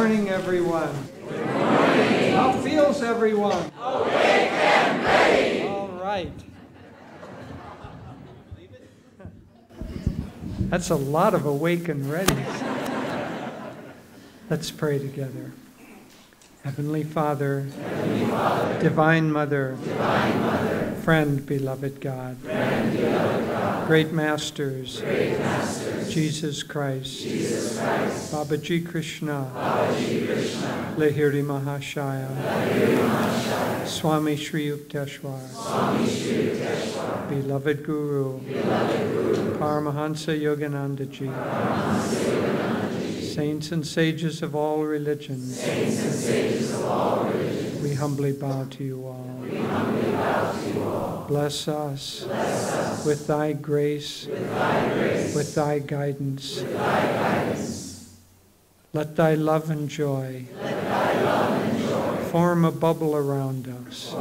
morning, everyone. Good morning. How feels everyone? Awake and ready. All right. That's a lot of awake and ready. Let's pray together. Heavenly Father, Divine Mother, Friend, beloved God, Great Masters, Jesus Christ, Babaji Krishna, Lahiri Mahasaya, Swami Sri Yukteswar, Beloved Guru, Paramahansa Yogananda Ji, Saints and sages of all religions, we humbly bow to you all. Bless us with thy grace, with thy guidance. Let thy love and joy form a bubble around us,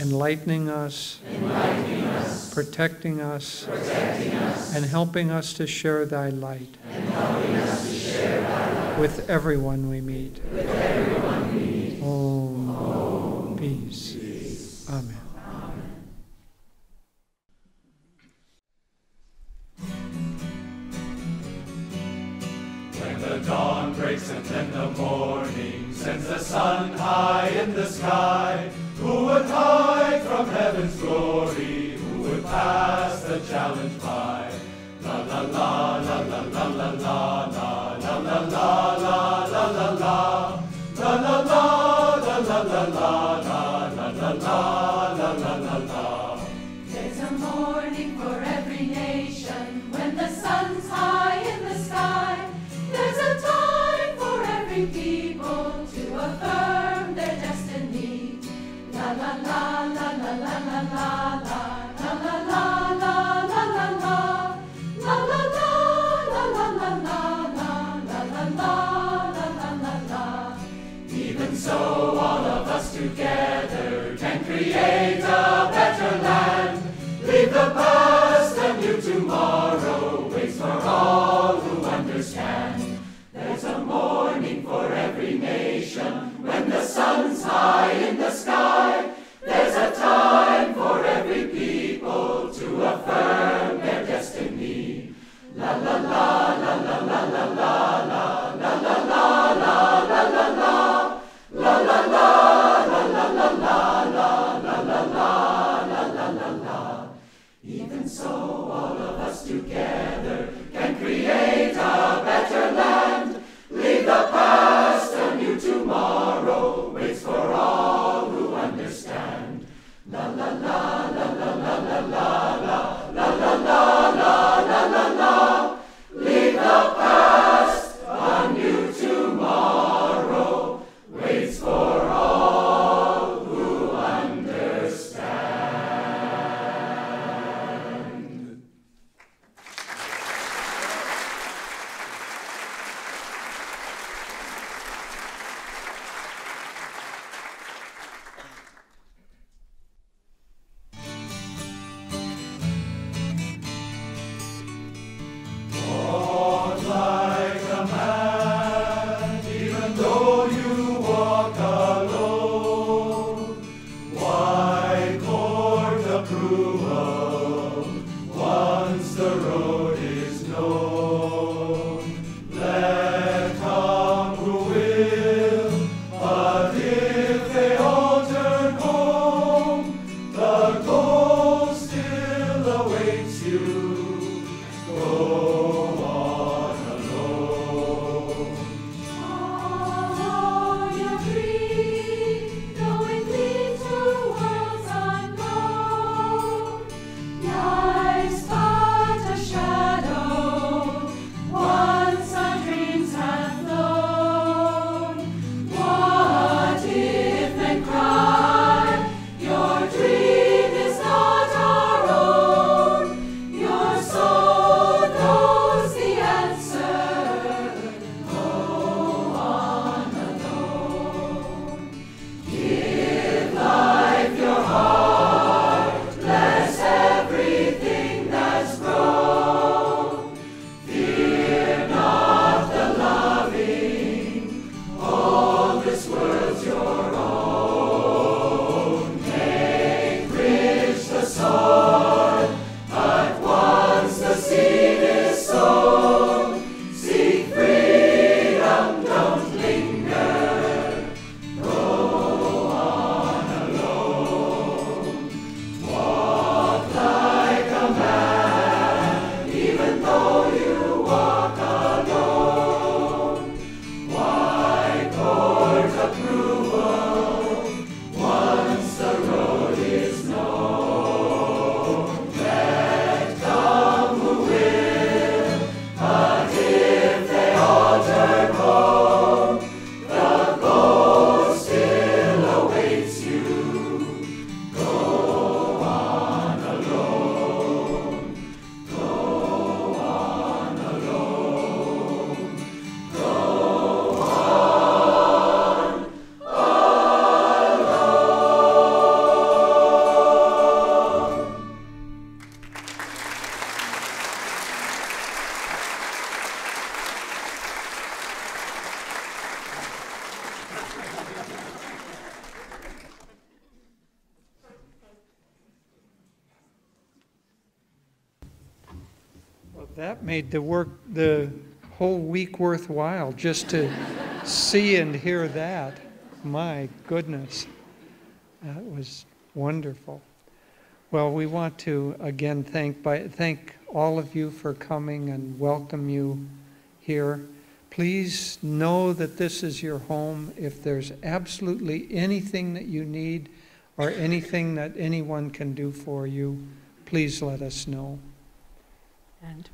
enlightening us, protecting us, and helping us to share thy light with everyone we meet. Om. Peace. Amen. When the dawn breaks and then the morning sends the sun high in the sky, who would hide from heaven's glory? Who would pass the challenge by? La la la la la la la la la la la la la la la la la la la la la la la la la la. There's a morning for every nation when the sun's high in the sky. There's a time for every people to affirm their destiny. La la la la la la la la la la la la. So all of us together can create a better land. Leave the past, a new tomorrow waits for all who understand. There's a morning for every nation when the sun's high in the sky. There's a time for every people to affirm their destiny. La la la la la la la la la la la la la la la la. La la la la la la la la la la la la la la. Even so Made the whole week worthwhile just to see and hear that. My goodness, that was wonderful. Well, we want to again thank all of you for coming and welcome you here. Please know that this is your home. If there's absolutely anything that you need or anything that anyone can do for you, please let us know. And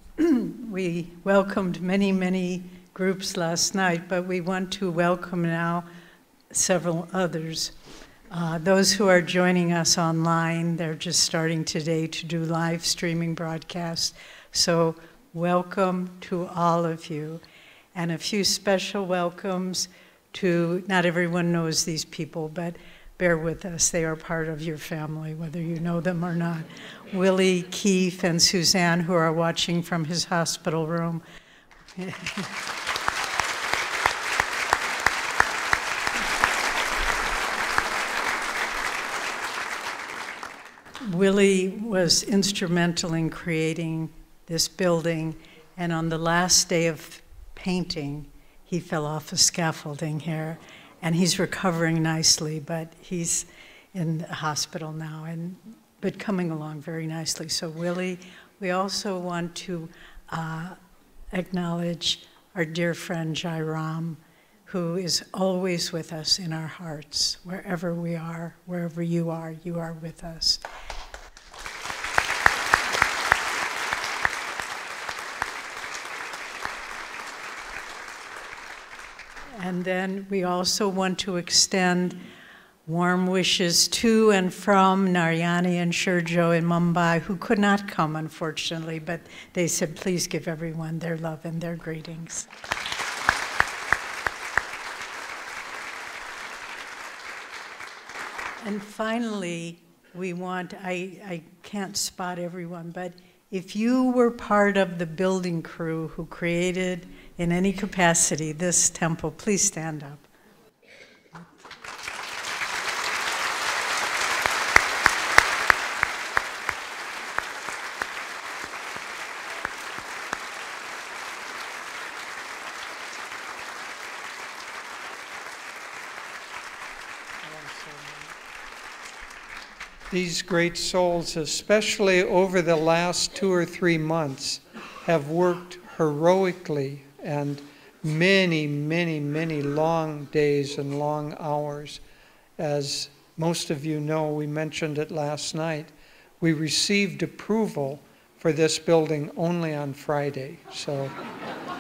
we welcomed many, many groups last night, but we want to welcome now several others. Those who are joining us online, they're just starting today to do live streaming broadcasts. So welcome to all of you. And a few special welcomes to, not everyone knows these people, but bear with us, they are part of your family, whether you know them or not. Willie, Keith, and Suzanne, who are watching from his hospital room. Willie was instrumental in creating this building, and on the last day of painting, he fell off the scaffolding here. And he's recovering nicely, but he's in the hospital now, but coming along very nicely. So Willie, we also want to acknowledge our dear friend Jairam, who is always with us in our hearts, wherever we are, wherever you are with us. And then we also want to extend warm wishes to and from Narayani and Sherjo in Mumbai, who could not come, unfortunately, but they said, please give everyone their love and their greetings. And finally, we want, I can't spot everyone, but if you were part of the building crew who created in any capacity this temple, please stand up. These great souls, especially over the last 2 or 3 months, have worked heroically and many, many, many long days and long hours. As most of you know, we mentioned it last night, we received approval for this building only on Friday, so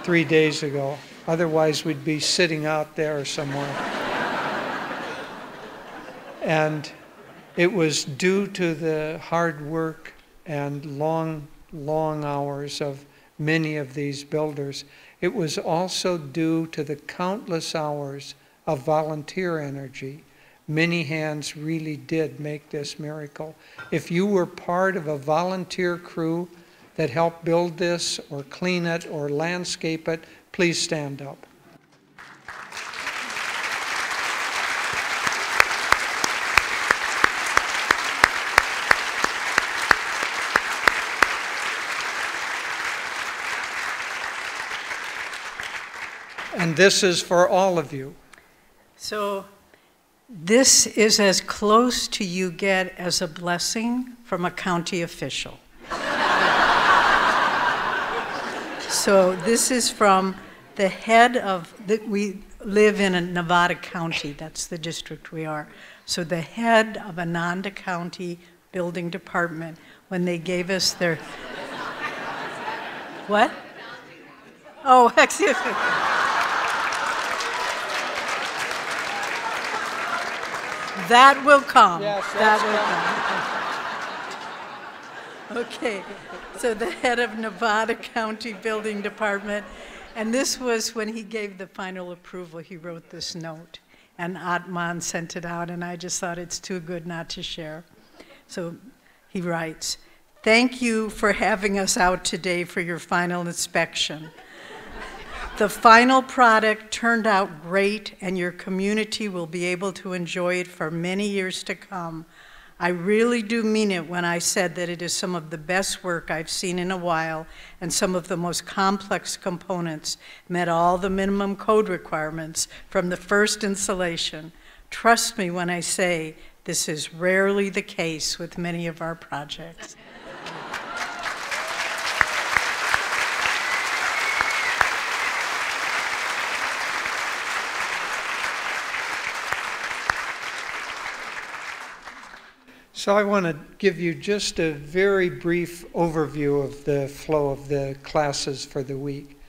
3 days ago. Otherwise, we'd be sitting out there somewhere. And it was due to the hard work and long, long hours of many of these builders. It was also due to the countless hours of volunteer energy. Many hands really did make this miracle. If you were part of a volunteer crew that helped build this or clean it or landscape it, please stand up. And this is for all of you. So this is as close to you get as a blessing from a county official. So this is from the head of, we live in a Nevada County, that's the district we are. So the head of Ananda County Building Department, when they gave us their, what? Oh, excuse me. That will come. Yes, that will come. Okay, so the head of Nevada County Building Department, and this was when he gave the final approval, he wrote this note. And Atman sent it out, and I just thought it's too good not to share. So he writes, "Thank you for having us out today for your final inspection. The final product turned out great, and your community will be able to enjoy it for many years to come. I really do mean it when I said that it is some of the best work I've seen in a while, and some of the most complex components met all the minimum code requirements from the first installation. Trust me when I say this is rarely the case with many of our projects." So I want to give you just a very brief overview of the flow of the classes for the week.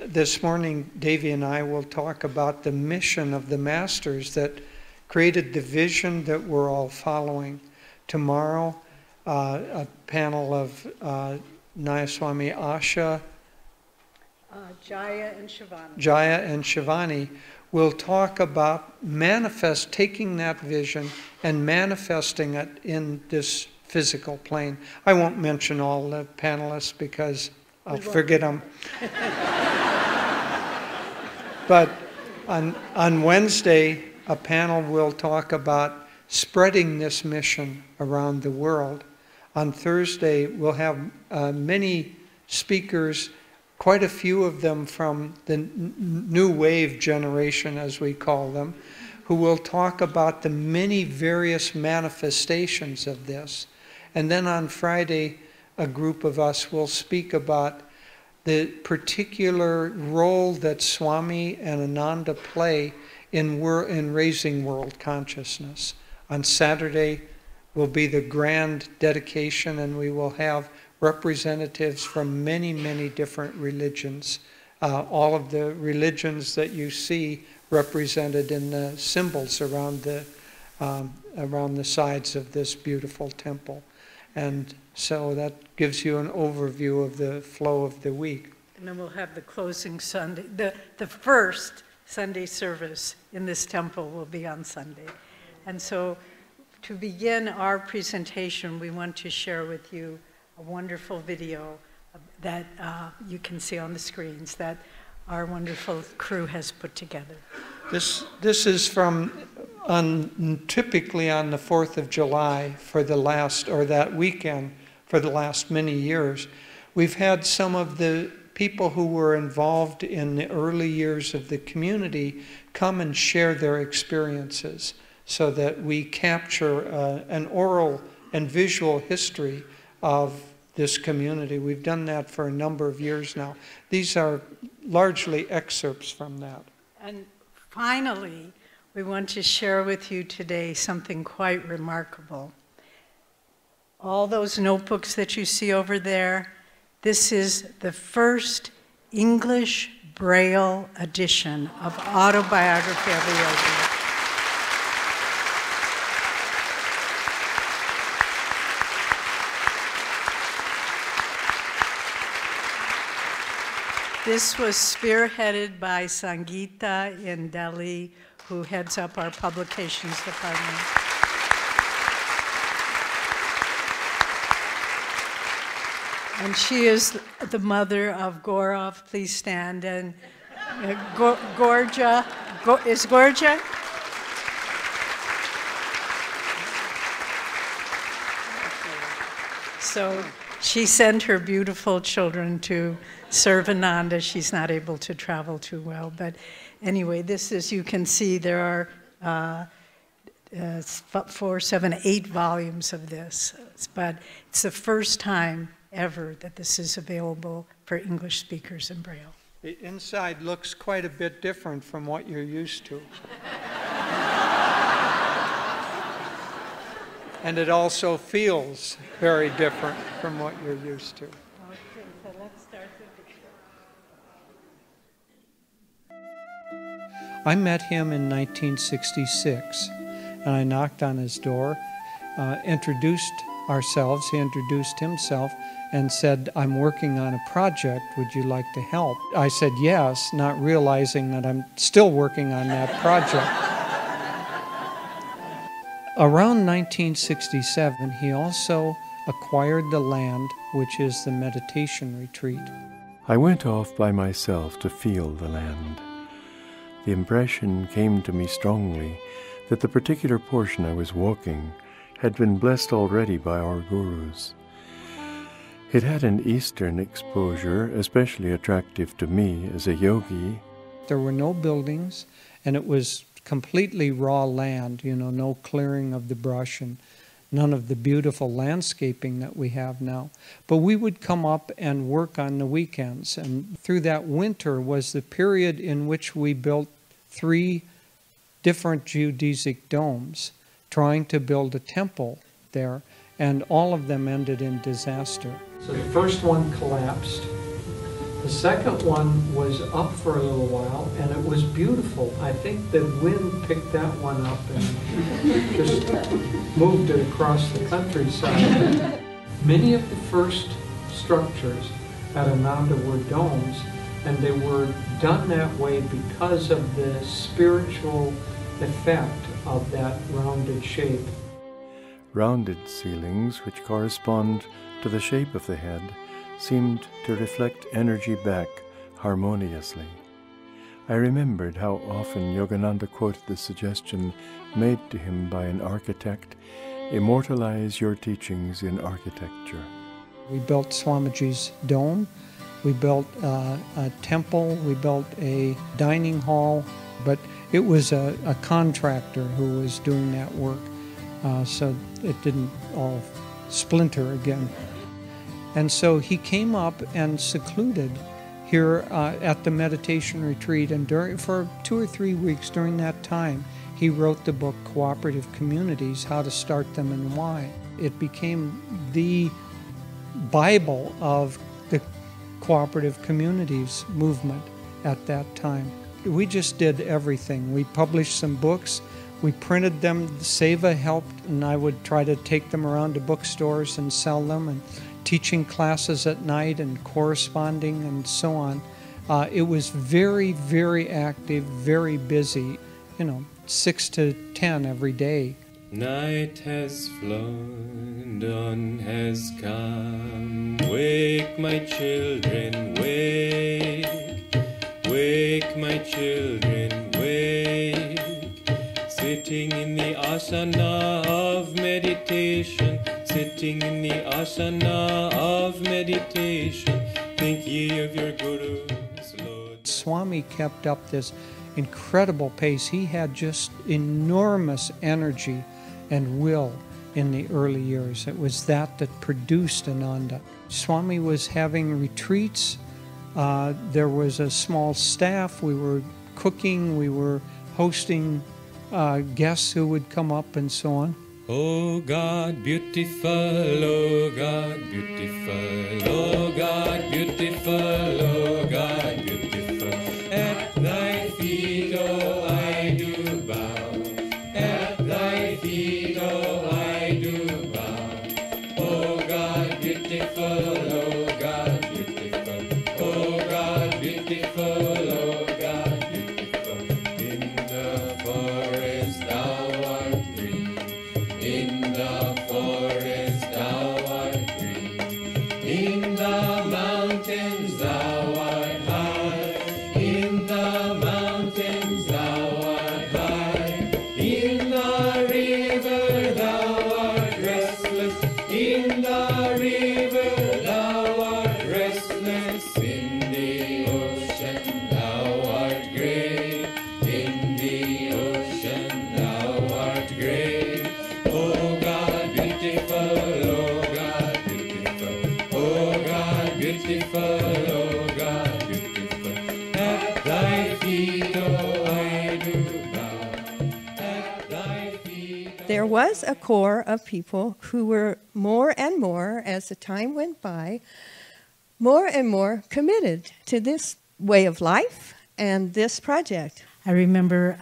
This morning, Devi and I will talk about the mission of the masters that created the vision that we're all following. Tomorrow, a panel of Nayaswami Asha, Jaya and Shivani. We'll talk about taking that vision and manifesting it in this physical plane. I won't mention all the panelists because I'll forget them. But on Wednesday, a panel will talk about spreading this mission around the world. On Thursday, we'll have many speakers, quite a few of them from the new wave generation, as we call them, who will talk about the many various manifestations of this. And then on Friday, a group of us will speak about the particular role that Swami and Ananda play in raising world consciousness. On Saturday will be the grand dedication, and we will have representatives from many, many different religions. All of the religions that you see represented in the symbols around the sides of this beautiful temple. And so that gives you an overview of the flow of the week. And then we'll have the closing Sunday. The first Sunday service in this temple will be on Sunday. And so to begin our presentation, we want to share with you a wonderful video that you can see on the screens that our wonderful crew has put together. This is from, typically on the 4th of July for the last, or that weekend, for the last many years. We've had some of the people who were involved in the early years of the community come and share their experiences so that we capture an oral and visual history of this community. We've done that for a number of years now. These are largely excerpts from that. And finally, we want to share with you today something quite remarkable. All those notebooks that you see over there, this is the first English Braille edition of Autobiography of a Yogi. This was spearheaded by Sangeeta in Delhi, who heads up our publications department. And she is the mother of Gaurav. Please stand. And Gorja, is Gorja? So She sent her beautiful children to serve Ananda. She's not able to travel too well. But anyway, this is, you can see there are 4, 7, 8 volumes of this. But it's the first time ever that this is available for English speakers in Braille. The inside looks quite a bit different from what you're used to. And it also feels very different from what you're used to. Okay, so let's start the picture. I met him in 1966, and I knocked on his door, introduced ourselves, he introduced himself, and said, "I'm working on a project, would you like to help?" I said yes, not realizing that I'm still working on that project. Around 1967, he also acquired the land, which is the meditation retreat. I went off by myself to feel the land. The impression came to me strongly that the particular portion I was walking had been blessed already by our gurus. It had an Eastern exposure, especially attractive to me as a yogi. There were no buildings, and it was completely raw land, you know, no clearing of the brush and none of the beautiful landscaping that we have now. But we would come up and work on the weekends, and through that winter was the period in which we built 3 different geodesic domes, trying to build a temple there, and all of them ended in disaster. So the first one collapsed. The second one was up for a little while, and it was beautiful. I think the wind picked that one up and just moved it across the countryside. Many of the first structures at Ananda were domes, and they were done that way because of the spiritual effect of that rounded shape. Rounded ceilings, which correspond to the shape of the head, seemed to reflect energy back harmoniously. I remembered how often Yogananda quoted the suggestion made to him by an architect, "Immortalize your teachings in architecture." We built Swamiji's dome, we built a temple, we built a dining hall, but it was a contractor who was doing that work, so it didn't all splinter again. And so he came up and secluded here at the meditation retreat, and for 2 or 3 weeks during that time, he wrote the book Cooperative Communities, How to Start Them and Why. It became the Bible of the cooperative communities movement at that time. We just did everything. We published some books. We printed them. Seva helped, and I would try to take them around to bookstores and sell them, and teaching classes at night and corresponding and so on. It was very, very active, very busy, you know, 6 to 10 every day. Night has flown, dawn has come. Wake, my children, wake. Wake, my children, wake. Sitting in the asana of meditation, sitting in the asana of meditation, think ye of your gurus, Lord. Swami kept up this incredible pace. He had just enormous energy and will in the early years. It was that produced Ananda. Swami was having retreats. There was a small staff. We were cooking. We were hosting guests who would come up and so on. Oh God, beautiful, oh God, beautiful, oh God, beautiful, oh God, beautiful. At thy feet, oh, I do bow. At thy feet, oh, I do bow. Oh God, beautiful, oh God, beautiful. Oh God, beautiful. In the mountains thou there was a core of people who were more and more, as the time went by, more and more committed to this way of life and this project. I remember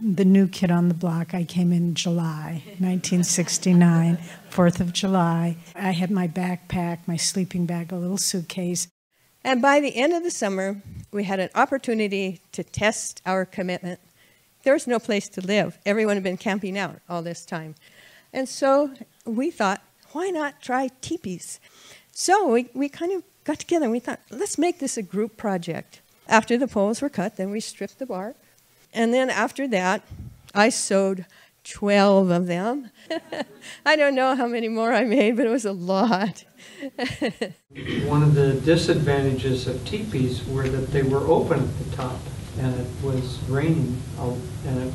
the new kid on the block, I came in July, 1969, 4th of July. I had my backpack, my sleeping bag, a little suitcase. And by the end of the summer, we had an opportunity to test our commitment. There was no place to live. Everyone had been camping out all this time. And so we thought, why not try teepees? So we kind of got together and we thought, let's make this a group project. After the poles were cut, then we stripped the bark. And then after that, I sewed 12 of them. I don't know how many more I made, but it was a lot. One of the disadvantages of teepees were that they were open at the top, and it was raining, and it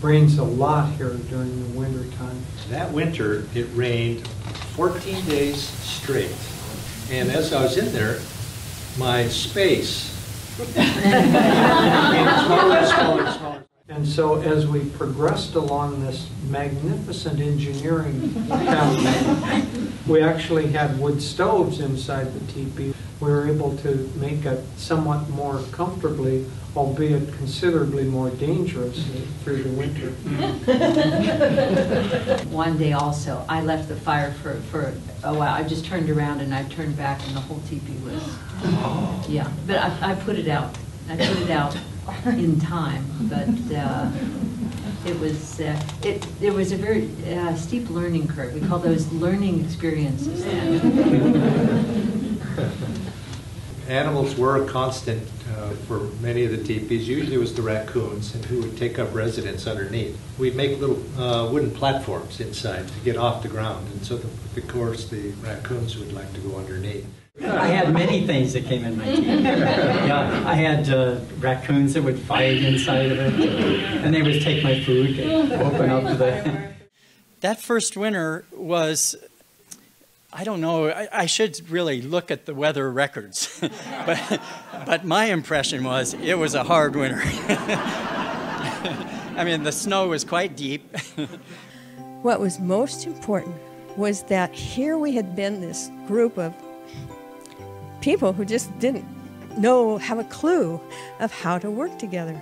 rains a lot here during the winter time. That winter, it rained 14 days straight, and as I was in there, my space became smaller and smaller and smaller. And so as we progressed along this magnificent engineering town, we actually had wood stoves inside the teepee. We were able to make it somewhat more comfortably, albeit considerably more dangerous through the winter. One day also, I left the fire for a while. I just turned around and I turned back and the whole teepee was, yeah. But I put it out. I put it out in time, but it was a very steep learning curve. We call those learning experiences. Animals were a constant for many of the teepees. Usually it was the raccoons, and who would take up residence underneath. We'd make little wooden platforms inside to get off the ground, and so of course the raccoons would like to go underneath. I had many things that came in my teeth. Yeah, I had raccoons that would fight inside of it, and they would take my food and open up to the... That first winter was, I don't know, I should really look at the weather records, but my impression was it was a hard winter. I mean, the snow was quite deep. What was most important was that here we had been this group of people who just didn't have a clue of how to work together.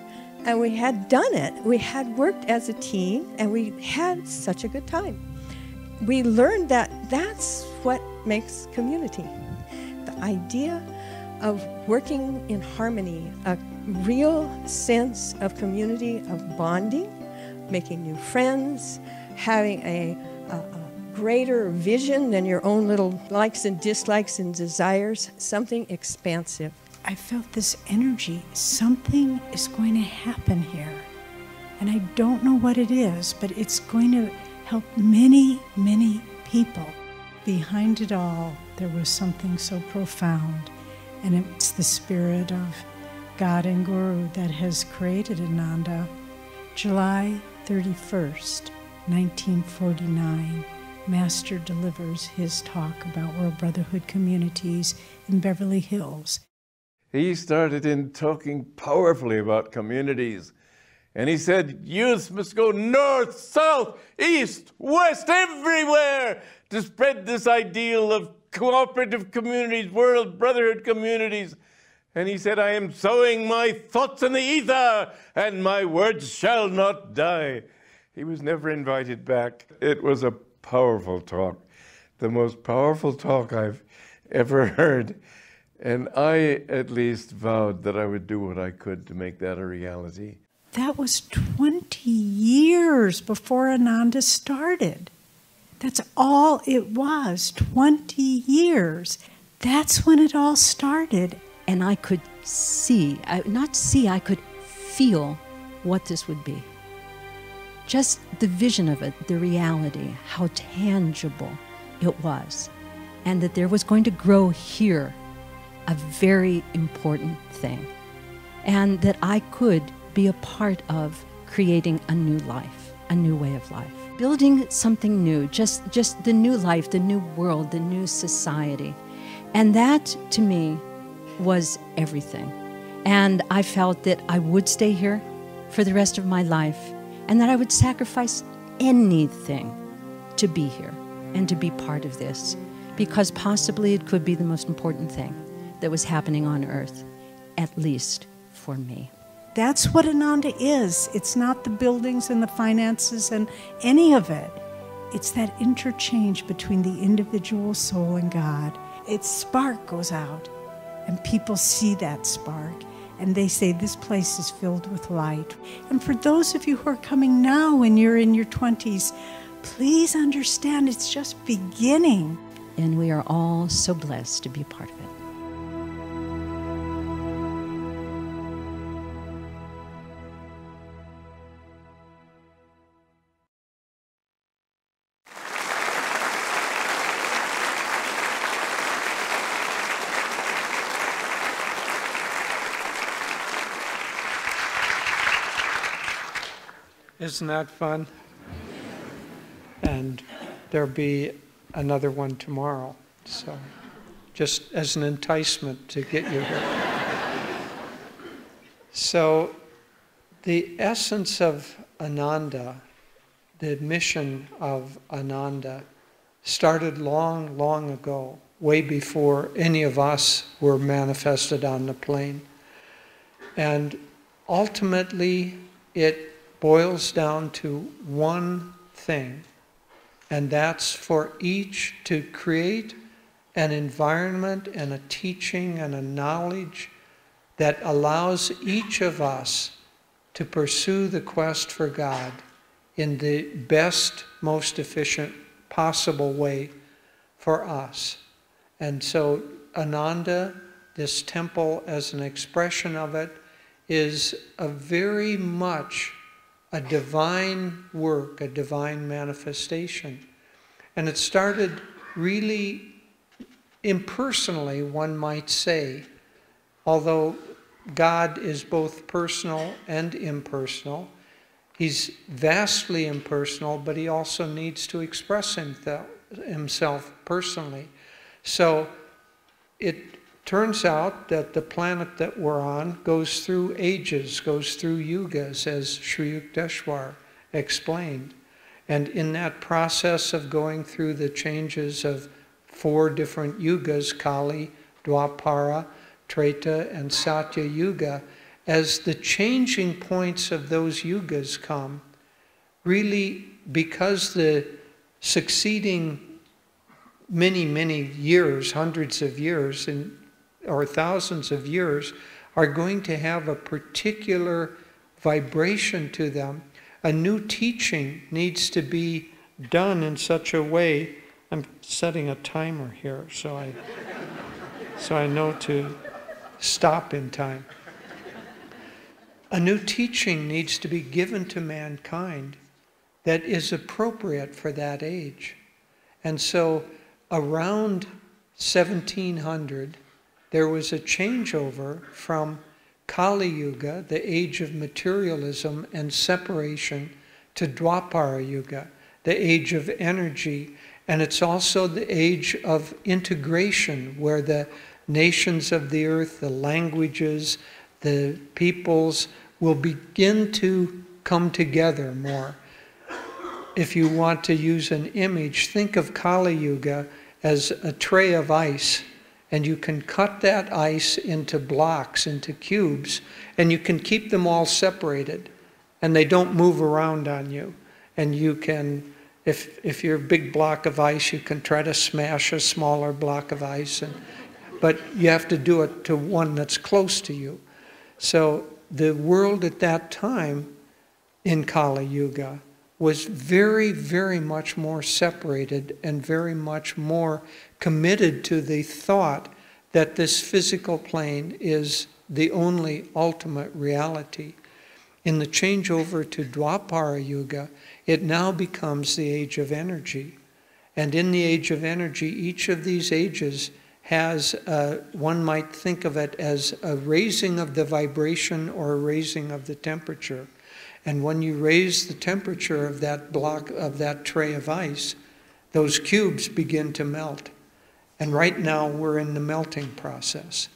And we had done it. We had worked as a team, and we had such a good time. We learned that that's what makes community. The idea of working in harmony, a real sense of community, of bonding, making new friends, having a greater vision than your own little likes and dislikes and desires, something expansive. I felt this energy, something is going to happen here. And I don't know what it is, but it's going to help many, many people. Behind it all, there was something so profound, and it's the spirit of God and Guru that has created Ananda. July 31st, 1949. Master delivers his talk about World Brotherhood communities in Beverly Hills. He started in talking powerfully about communities. And he said, youth must go north, south, east, west, everywhere to spread this ideal of cooperative communities, World Brotherhood communities. And he said, I am sowing my thoughts in the ether, and my words shall not die. He was never invited back. It was a powerful talk, the most powerful talk I've ever heard. And I at least vowed that I would do what I could to make that a reality. That was 20 years before Ananda started. That's all it was, 20 years. That's when it all started. And I could see, I could feel what this would be. Just the vision of it, the reality, how tangible it was, and that there was going to grow here a very important thing, and that I could be a part of creating a new life, a new way of life, building something new, just the new life, the new world, the new society. And that, to me, was everything. And I felt that I would stay here for the rest of my life, and that I would sacrifice anything to be here and to be part of this, because possibly it could be the most important thing that was happening on earth, at least for me. That's what Ananda is. It's not the buildings and the finances and any of it. It's that interchange between the individual soul and God. Its spark goes out, and people see that spark, and they say, this place is filled with light. And for those of you who are coming now when you're in your 20s, please understand it's just beginning. And we are all so blessed to be a part of it. Isn't that fun? And there'll be another one tomorrow. So just as an enticement to get you here. So the essence of Ananda, the mission of Ananda, started long, long ago, way before any of us were manifested on the plane. And ultimately, it boils down to one thing, and that's for each to create an environment and a teaching and a knowledge that allows each of us to pursue the quest for God in the best, most efficient possible way for us. And so Ananda, this temple as an expression of it, is a very much a divine work, a divine manifestation. And it started really impersonally, one might say, although God is both personal and impersonal. He's vastly impersonal, but he also needs to express himself personally. So it turns out that the planet that we're on goes through ages, goes through yugas, as Sri Yukteswar explained. And in that process of going through the changes of 4 different yugas, Kali, Dwapara, Treta, and Satya Yuga, as the changing points of those yugas come, really because the succeeding many, many years, hundreds of years, and or thousands of years, are going to have a particular vibration to them. A new teaching needs to be done in such a way. I'm setting a timer here so I know to stop in time. A new teaching needs to be given to mankind that is appropriate for that age. And so around 1700, there was a changeover from Kali Yuga, the age of materialism and separation, to Dwapara Yuga, the age of energy. And it's also the age of integration, where the nations of the earth, the languages, the peoples will begin to come together more. If you want to use an image, think of Kali Yuga as a tray of ice. And you can cut that ice into blocks, into cubes, and you can keep them all separated, and they don't move around on you. And you can, if you're a big block of ice, you can try to smash a smaller block of ice, but you have to do it to one that's close to you. So the world at that time in Kali Yuga was very, very much more separated and very much more committed to the thought that this physical plane is the only ultimate reality. In the changeover to Dwapara Yuga, it now becomes the age of energy. And in the age of energy, each of these ages has, one might think of it as a raising of the vibration or a raising of the temperature. And when you raise the temperature of that block, of that tray of ice, those cubes begin to melt. And right now, we're in the melting process.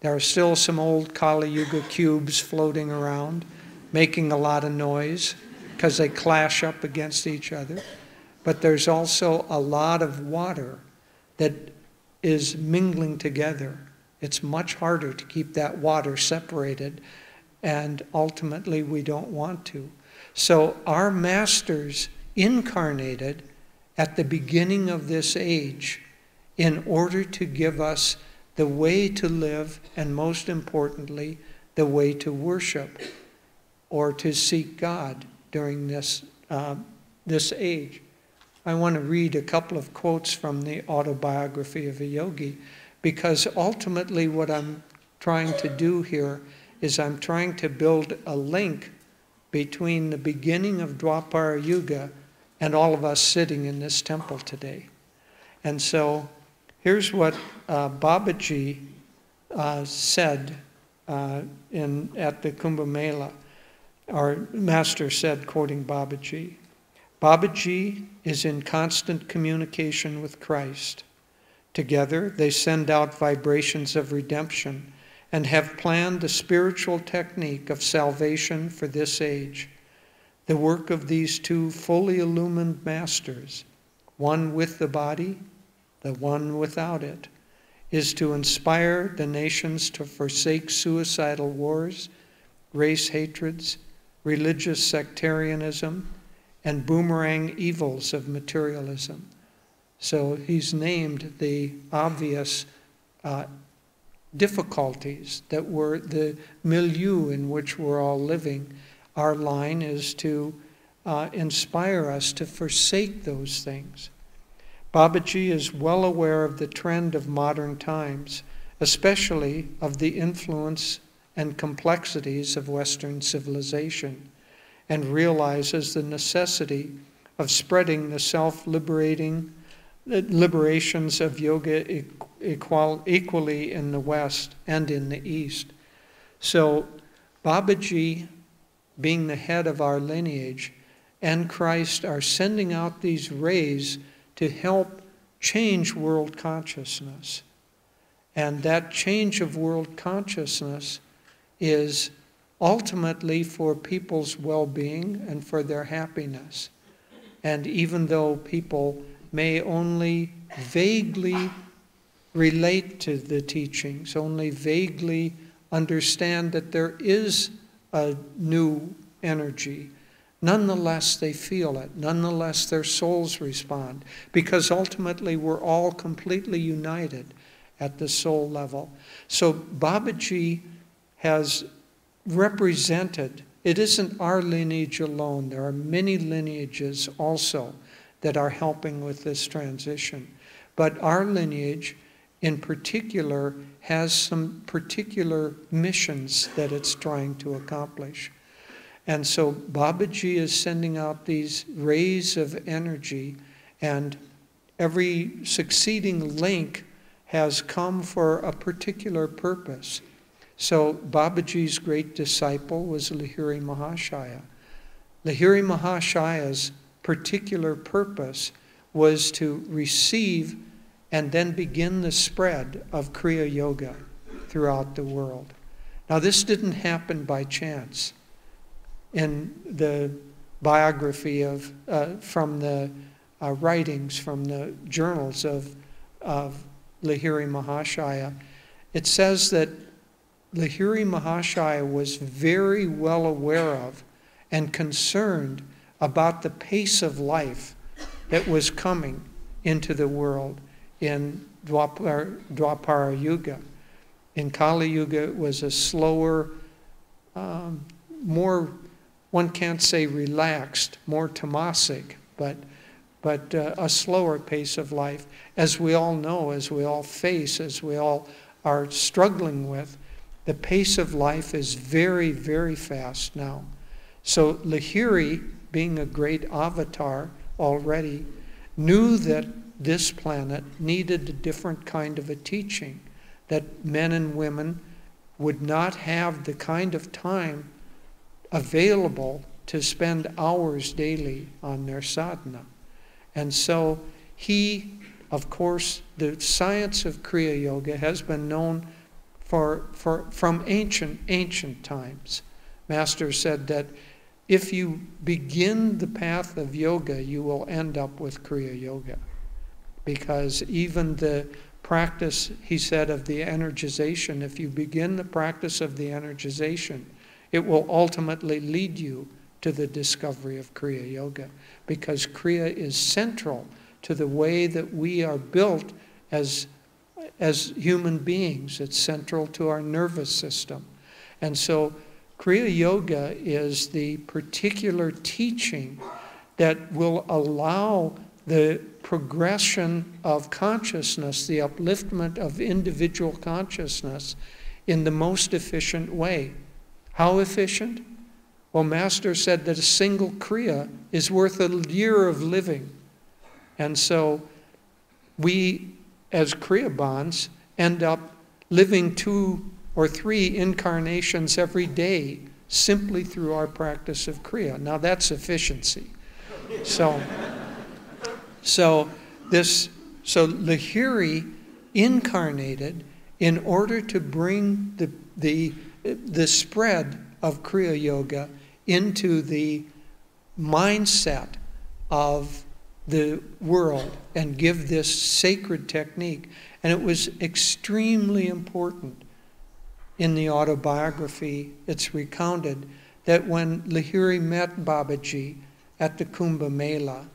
There are still some old Kali Yuga cubes floating around, making a lot of noise. because they clash up against each other. But there's also a lot of water that is mingling together. It's much harder to keep that water separated, and ultimately we don't want to. So our masters incarnated at the beginning of this age in order to give us the way to live, and most importantly, the way to worship or to seek God during this, this age. I want to read a couple of quotes from the Autobiography of a Yogi, because ultimately what I'm trying to do here is I'm trying to build a link between the beginning of Dwapara Yuga and all of us sitting in this temple today. And so here's what Babaji said at the Kumbh Mela. Our master said, quoting Babaji, "Babaji is in constant communication with Christ. Together, they send out vibrations of redemption and have planned the spiritual technique of salvation for this age. The work of these two fully illumined masters, one with the body, the one without it, is to inspire the nations to forsake suicidal wars, race hatreds, religious sectarianism, and boomerang evils of materialism." So he's named the obvious difficulties that were the milieu in which we're all living. Our line is to inspire us to forsake those things. Babaji is well aware of the trend of modern times, especially of the influence and complexities of Western civilization, and realizes the necessity of spreading the liberations of yoga equally in the West and in the East. So Babaji, being the head of our lineage, and Christ are sending out these rays to help change world consciousness. And that change of world consciousness is ultimately for people's well-being and for their happiness. And even though people may only vaguely relate to the teachings, only vaguely understand that there is a new energy, nonetheless, they feel it. Nonetheless, their souls respond, because ultimately we're all completely united at the soul level. So Babaji has represented, it isn't our lineage alone. There are many lineages also that are helping with this transition. But our lineage in particular has some particular missions that it's trying to accomplish. And so Babaji is sending out these rays of energy, and every succeeding link has come for a particular purpose. So Babaji's great disciple was Lahiri Mahasaya. Lahiri Mahasaya's particular purpose was to receive and then begin the spread of Kriya Yoga throughout the world. Now, this didn't happen by chance. In the biography of, from the writings, from the journals of Lahiri Mahasaya, it says that Lahiri Mahasaya was very well aware of and concerned about the pace of life that was coming into the world in Dwapara Yuga. In Kali Yuga, it was a slower, more, one can't say relaxed, more tamasic, but a slower pace of life, as we all know, as we all face, as we all are struggling with. The pace of life is very, very fast now. So Lahiri, being a great avatar already, knew that this planet needed a different kind of a teaching, that men and women would not have the kind of time available to spend hours daily on their sadhana. And so he, of course, the science of Kriya Yoga has been known from ancient times. Master said that If you begin the path of yoga, you will end up with Kriya Yoga, because even the practice, he said, of the energization, if you begin the practice of the energization, it will ultimately lead you to the discovery of Kriya Yoga, because Kriya is central to the way that we are built as human beings. It's central to our nervous system. And so Kriya Yoga is the particular teaching that will allow the progression of consciousness, the upliftment of individual consciousness in the most efficient way. How efficient? Well, Master said that a single Kriya is worth a year of living. And so we, as Kriyabans, end up living 2 or 3 incarnations every day simply through our practice of Kriya. Now that's efficiency. So Lahiri incarnated in order to bring the spread of Kriya Yoga into the mindset of the world and give this sacred technique. And it was extremely important. In the autobiography, it's recounted that when Lahiri met Babaji at the Kumbh Mela,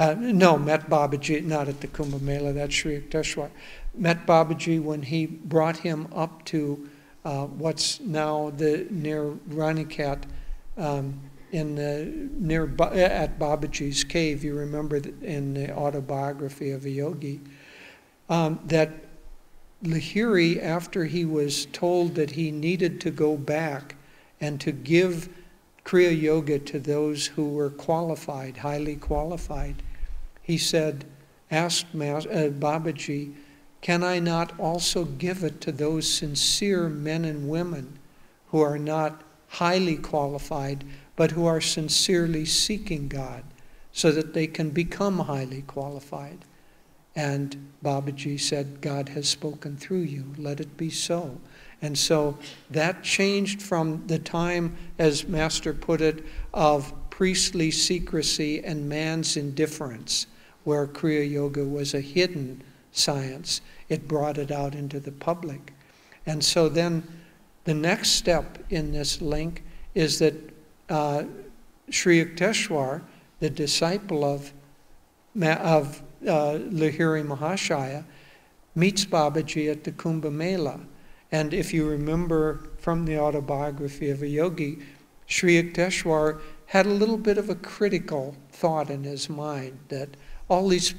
met Babaji, not at the Kumbh Mela, that's Sri Yukteswar, met Babaji when he brought him up to what's now near Ranikat, at Babaji's cave. You remember in the autobiography of a yogi, that Lahiri, after he was told that he needed to go back and to give Kriya Yoga to those who were qualified, highly qualified, he said, asked Babaji, can I not also give it to those sincere men and women who are not highly qualified, but who are sincerely seeking God, so that they can become highly qualified? And Babaji said, God has spoken through you, let it be so. And so that changed from the time, as Master put it, of priestly secrecy and man's indifference, where Kriya Yoga was a hidden science. It brought it out into the public. And so then the next step in this link is that Sri Yukteswar, the disciple of Lahiri Mahasaya, meets Babaji at the Kumbh Mela. And if you remember from the autobiography of a yogi, Sri Yukteswar had a little bit of a critical thought in his mind that all these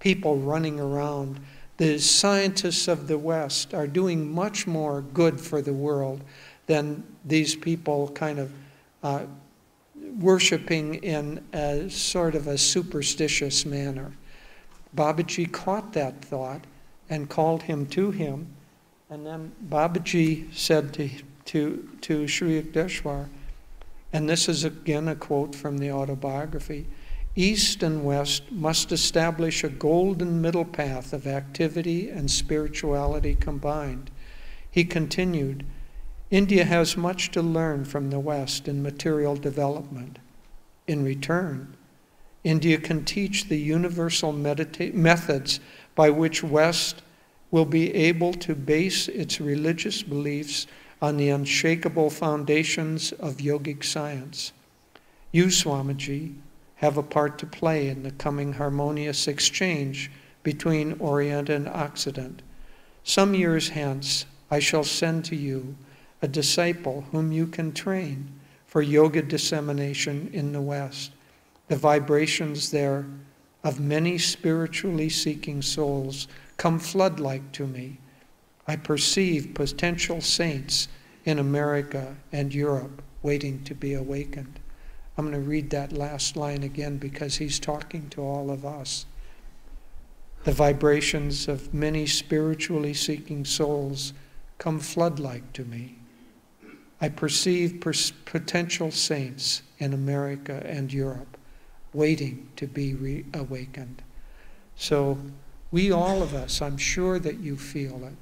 people running around, the scientists of the West, are doing much more good for the world than these people kind of worshiping in a sort of a superstitious manner. Babaji caught that thought and called him to him. And then Babaji said to Sri Yukteswar, and this is again a quote from the autobiography, East and West must establish a golden middle path of activity and spirituality combined. He continued, India has much to learn from the West in material development. In return, India can teach the universal methods by which West will be able to base its religious beliefs on the unshakable foundations of yogic science. You, Swamiji, have a part to play in the coming harmonious exchange between Orient and Occident. Some years hence, I shall send to you a disciple whom you can train for yoga dissemination in the West. The vibrations there of many spiritually seeking souls come flood-like to me. I perceive potential saints in America and Europe waiting to be awakened. I'm going to read that last line again because he's talking to all of us. The vibrations of many spiritually seeking souls come flood-like to me. I perceive potential saints in America and Europe waiting to be reawakened. So we, all of us, I'm sure that you feel it.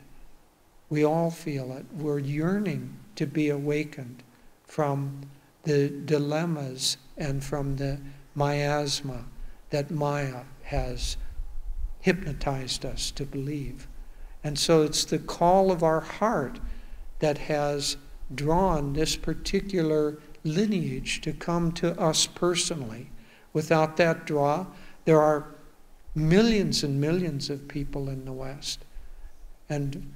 We all feel it. We're yearning to be awakened from the dilemmas and from the miasma that Maya has hypnotized us to believe. And so it's the call of our heart that has drawn this particular lineage to come to us personally. Without that draw, there are millions and millions of people in the West. And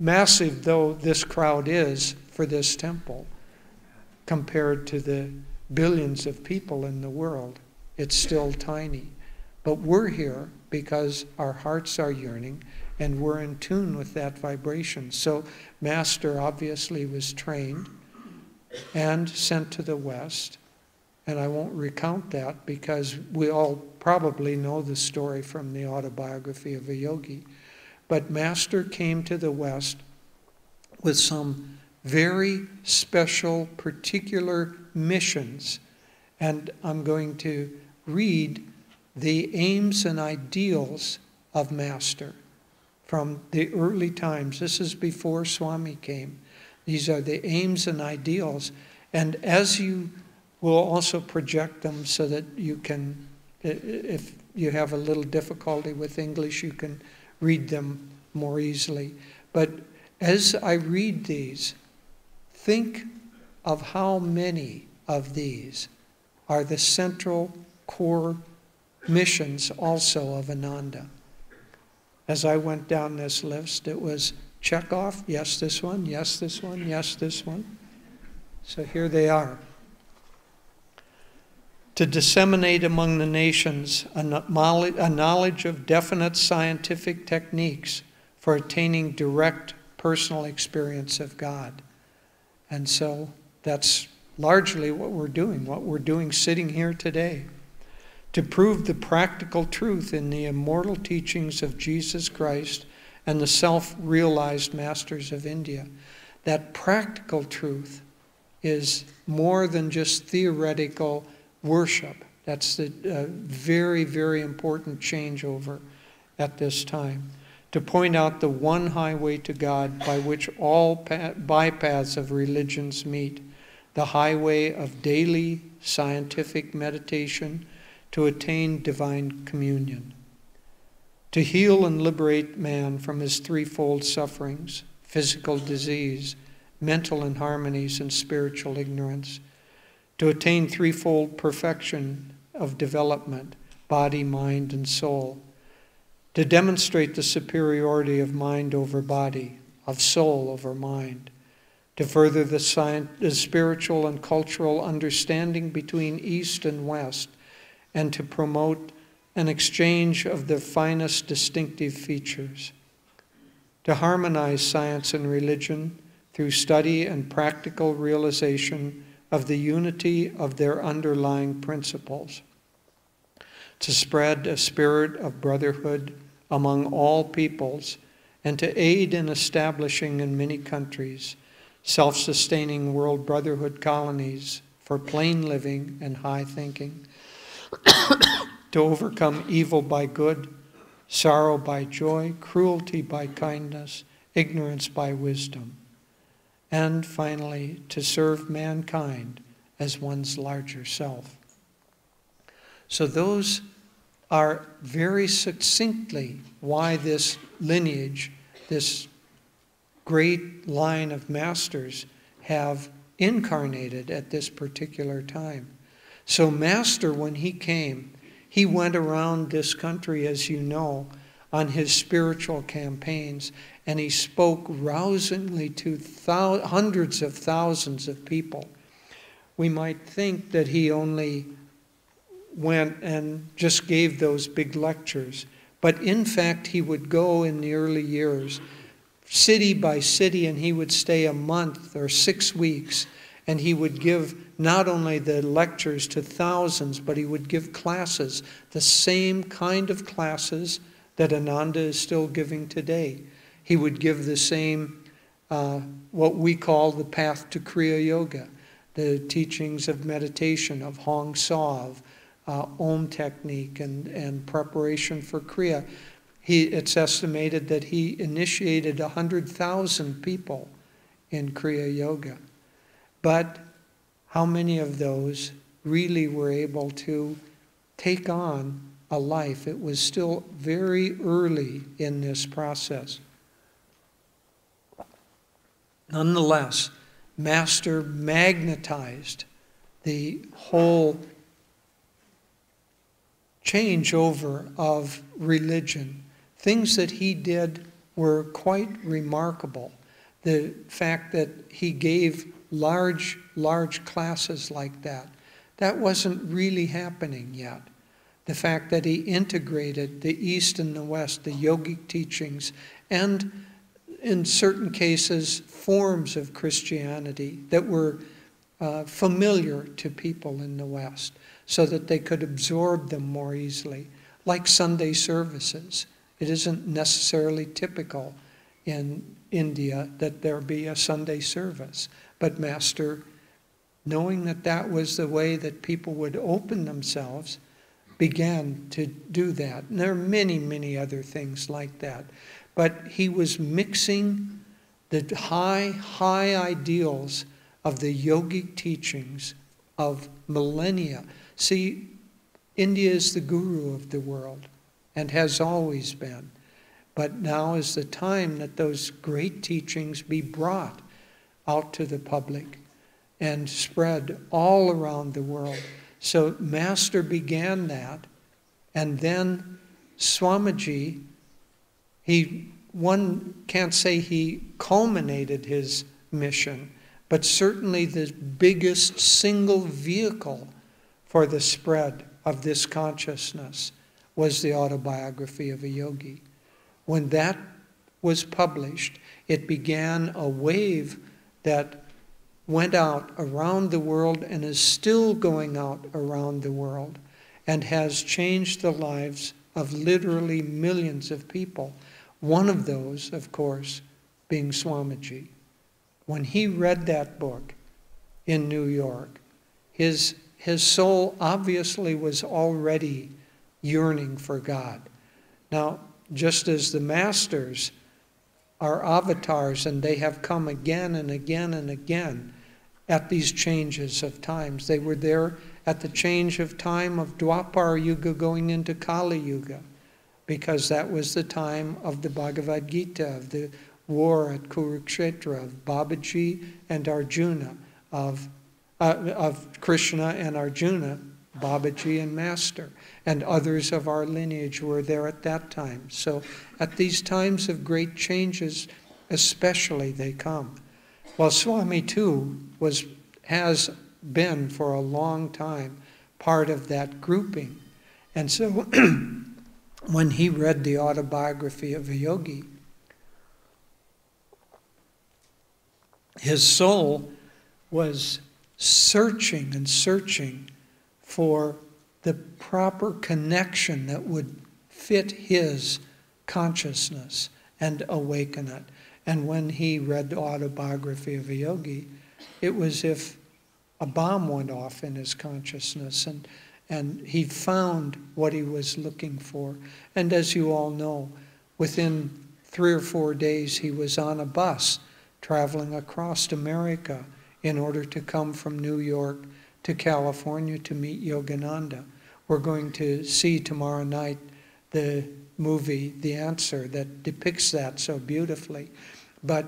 massive though this crowd is for this temple, compared to the billions of people in the world, it's still tiny. But we're here because our hearts are yearning and we're in tune with that vibration. So Master obviously was trained and sent to the West. And I won't recount that because we all probably know the story from the Autobiography of a Yogi. But Master came to the West with some very special, particular missions. And I'm going to read the aims and ideals of Master from the early times. This is before Swami came. These are the aims and ideals. And as you will also project them so that you can, if you have a little difficulty with English, you can read them more easily. But as I read these, think of how many of these are the central core missions also of Ananda. As I went down this list, it was check off, yes, this one, yes, this one, yes, this one. So here they are. To disseminate among the nations a knowledge of definite scientific techniques for attaining direct personal experience of God. And so that's largely what we're doing sitting here today. To prove the practical truth in the immortal teachings of Jesus Christ and the self-realized masters of India. That practical truth is more than just theoretical worship. That's the very, very important changeover at this time. To point out the one highway to God by which all bypaths of religions meet, the highway of daily scientific meditation to attain divine communion. To heal and liberate man from his threefold sufferings, physical disease, mental inharmonies, and spiritual ignorance. To attain threefold perfection of development, body, mind, and soul. To demonstrate the superiority of mind over body, of soul over mind. To further the spiritual and cultural understanding between East and West, and to promote an exchange of the finest distinctive features. To harmonize science and religion through study and practical realization of the unity of their underlying principles, to spread a spirit of brotherhood among all peoples, and to aid in establishing in many countries self-sustaining world brotherhood colonies for plain living and high thinking, to overcome evil by good, sorrow by joy, cruelty by kindness, ignorance by wisdom. And finally, to serve mankind as one's larger self. So those are very succinctly why this lineage, this great line of masters, have incarnated at this particular time. So Master, when he came, he went around this country, as you know, on his spiritual campaigns, and he spoke rousingly to hundreds of thousands of people. We might think that he only went and just gave those big lectures, but in fact he would go in the early years, city by city, and he would stay a month or 6 weeks, and he would give not only the lectures to thousands, but he would give classes, the same kind of classes that Ananda is still giving today. He would give the same, what we call the path to Kriya Yoga, the teachings of meditation, of Hong-Sau, of Aum technique, and preparation for Kriya. It's estimated that he initiated 100,000 people in Kriya Yoga. But how many of those really were able to take on a life? It was still very early in this process. Nonetheless, Master magnetized the whole changeover of religion. Things that he did were quite remarkable. The fact that he gave large classes like that, that wasn't really happening yet. The fact that he integrated the East and the West, the yogic teachings, and in certain cases, forms of Christianity that were familiar to people in the West, so that they could absorb them more easily, like Sunday services. It isn't necessarily typical in India that there be a Sunday service, but Master, knowing that that was the way that people would open themselves, began to do that. And there are many, many other things like that. But he was mixing the high ideals of the yogic teachings of millennia. See, India is the guru of the world and has always been. But now is the time that those great teachings be brought out to the public and spread all around the world. So Master began that, and then Swamiji, one can't say he culminated his mission, but certainly the biggest single vehicle for the spread of this consciousness was the Autobiography of a Yogi. When that was published, it began a wave that went out around the world and is still going out around the world and has changed the lives of literally millions of people. One of those, of course, being Swamiji. When he read that book in New York, his soul obviously was already yearning for God. Now, just as the masters are avatars and they have come again and again and again at these changes of times. They were there at the change of time of Dwapara Yuga going into Kali Yuga, because that was the time of the Bhagavad Gita, of the war at Kurukshetra, of Babaji and Arjuna, of Krishna and Arjuna, Babaji and Master, and others of our lineage were there at that time. So at these times of great changes, especially they come. Well, Swami too has been for a long time part of that grouping. And so when he read the Autobiography of a Yogi, his soul was searching and searching for the proper connection that would fit his consciousness and awaken it. And when he read the Autobiography of a Yogi, it was if a bomb went off in his consciousness, and he found what he was looking for. And as you all know, within 3 or 4 days, he was on a bus traveling across America in order to come from New York to California to meet Yogananda. We're going to see tomorrow night the movie, The Answer, that depicts that so beautifully. But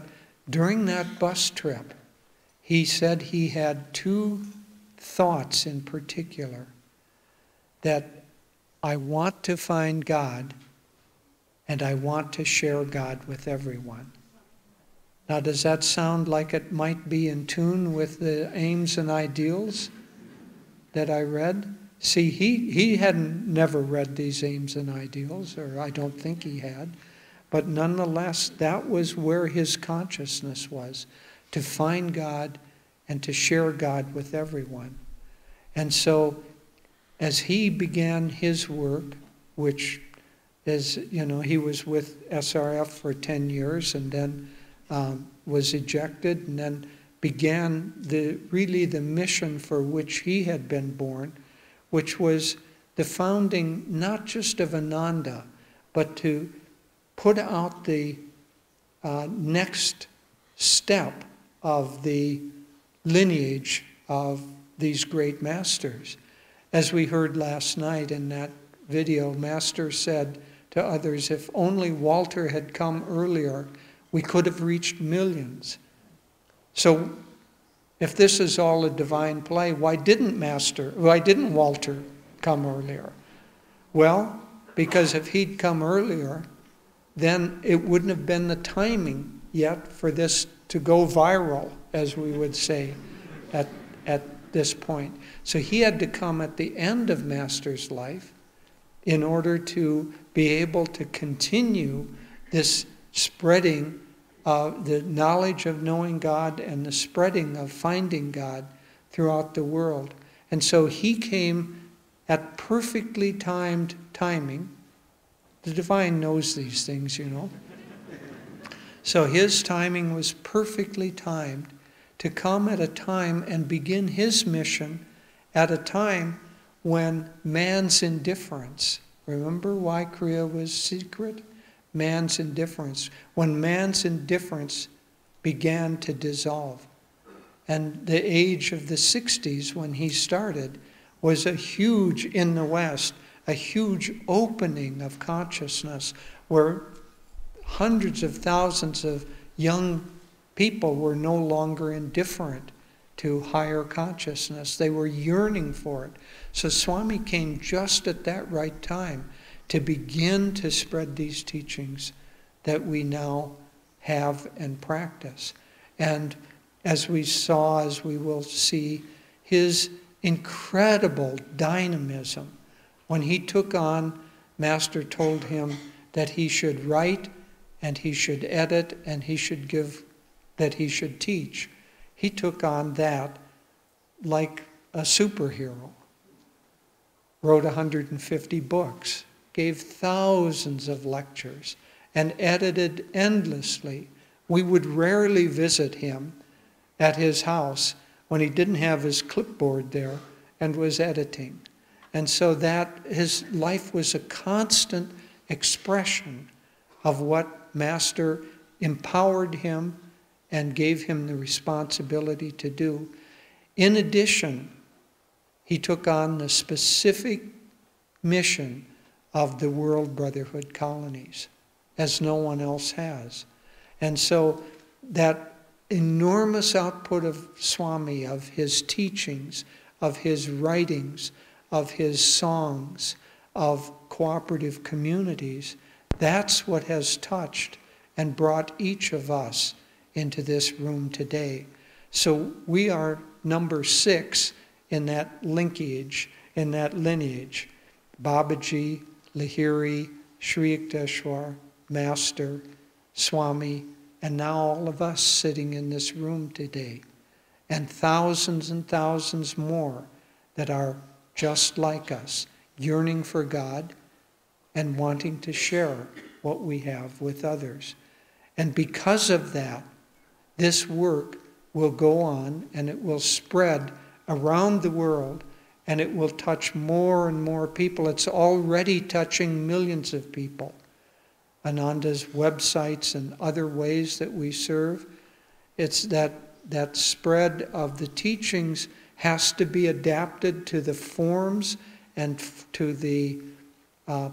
during that bus trip, he said he had 2 thoughts in particular, that I want to find God and I want to share God with everyone. Now, does that sound like it might be in tune with the aims and ideals that I read? See, he hadn't never read these aims and ideals, or I don't think he had, but nonetheless, that was where his consciousness was, to find God and to share God with everyone. And so, as he began his work, which is, you know, he was with SRF for 10 years and then was ejected, and then began really the mission for which he had been born, which was the founding not just of Ananda, but to put out the next step of the lineage of these great masters. As we heard last night in that video, Master said to others, if only Walter had come earlier, we could have reached millions. So if this is all a divine play, why didn't Walter come earlier? Well, because if he'd come earlier, then it wouldn't have been the timing yet for this to go viral, as we would say at this point. So he had to come at the end of Master's life in order to be able to continue this spreading of the knowledge of knowing God and the spreading of finding God throughout the world. And so he came at perfectly timed timing. The divine knows these things, you know. So his timing was perfectly timed to come at a time and begin his mission at a time when man's indifference, remember why Kriya was secret? Man's indifference. When man's indifference began to dissolve. And the age of the 60s when he started was a huge, in the West, a huge opening of consciousness where hundreds of thousands of young people were no longer indifferent to higher consciousness. They were yearning for it. So Swami came just at that right time to begin to spread these teachings that we now have and practice. And as we saw, as we will see, his incredible dynamism. When he took on, Master told him that he should write and he should edit and he should give, that he should teach. He took on that like a superhero. Wrote 150 books. Gave thousands of lectures and edited endlessly. We would rarely visit him at his house when he didn't have his clipboard there and was editing. And so that his life was a constant expression of what Master empowered him and gave him the responsibility to do. In addition, he took on the specific mission of the World Brotherhood colonies, as no one else has. And so that enormous output of Swami, of his teachings, of his writings, of his songs, of cooperative communities, that's what has touched and brought each of us into this room today. So we are number 6 in that linkage, in that lineage. Babaji, Lahiri, Sri Yukteswar, Master, Swami, and now all of us sitting in this room today, and thousands more that are just like us, yearning for God and wanting to share what we have with others. And because of that, this work will go on and it will spread around the world and it will touch more and more people. It's already touching millions of people. Ananda's websites and other ways that we serve, it's that spread of the teachings has to be adapted to the forms and to the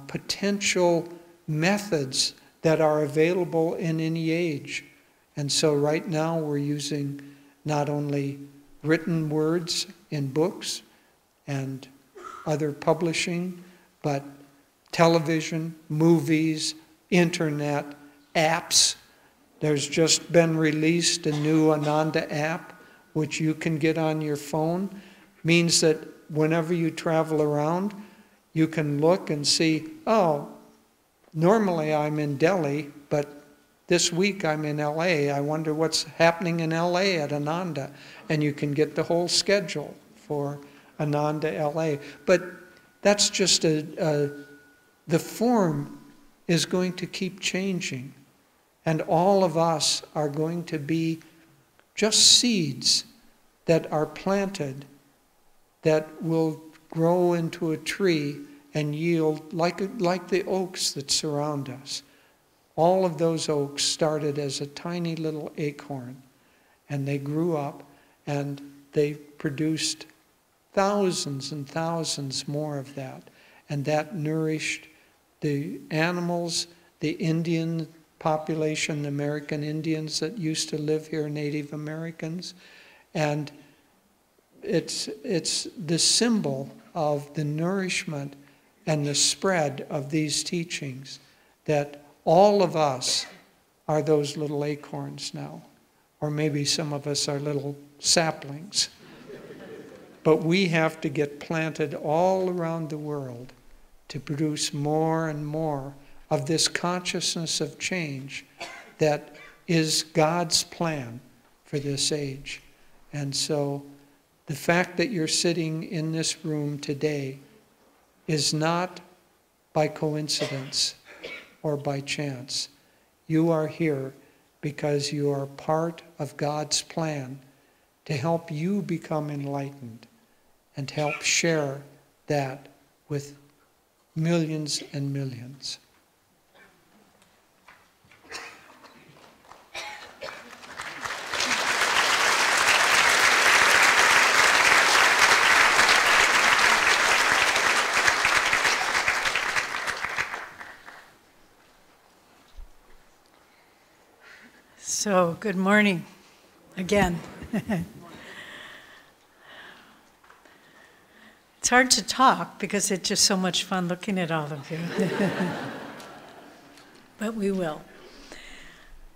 potential methods that are available in any age. And so right now we're using not only written words in books, and other publishing, but television, movies, internet, apps. There's just been released a new Ananda app, which you can get on your phone. Means that whenever you travel around, you can look and see, oh, normally I'm in Delhi, but this week I'm in LA. I wonder what's happening in LA at Ananda. And you can get the whole schedule for Ananda LA. But that's just the form is going to keep changing. And all of us are going to be just seeds that are planted that will grow into a tree and yield like the oaks that surround us. All of those oaks started as a tiny little acorn and they grew up and they produced thousands and thousands more of that. And that nourished the animals, the Indian population, the American Indians that used to live here, Native Americans. And it's the symbol of the nourishment and the spread of these teachings, that all of us are those little acorns now. Or maybe some of us are little saplings. But we have to get planted all around the world to produce more and more of this consciousness of change that is God's plan for this age. And so the fact that you're sitting in this room today is not by coincidence or by chance. You are here because you are part of God's plan to help you become enlightened, and help share that with millions and millions. So, good morning again. It's hard to talk because it's just so much fun looking at all of you. But we will.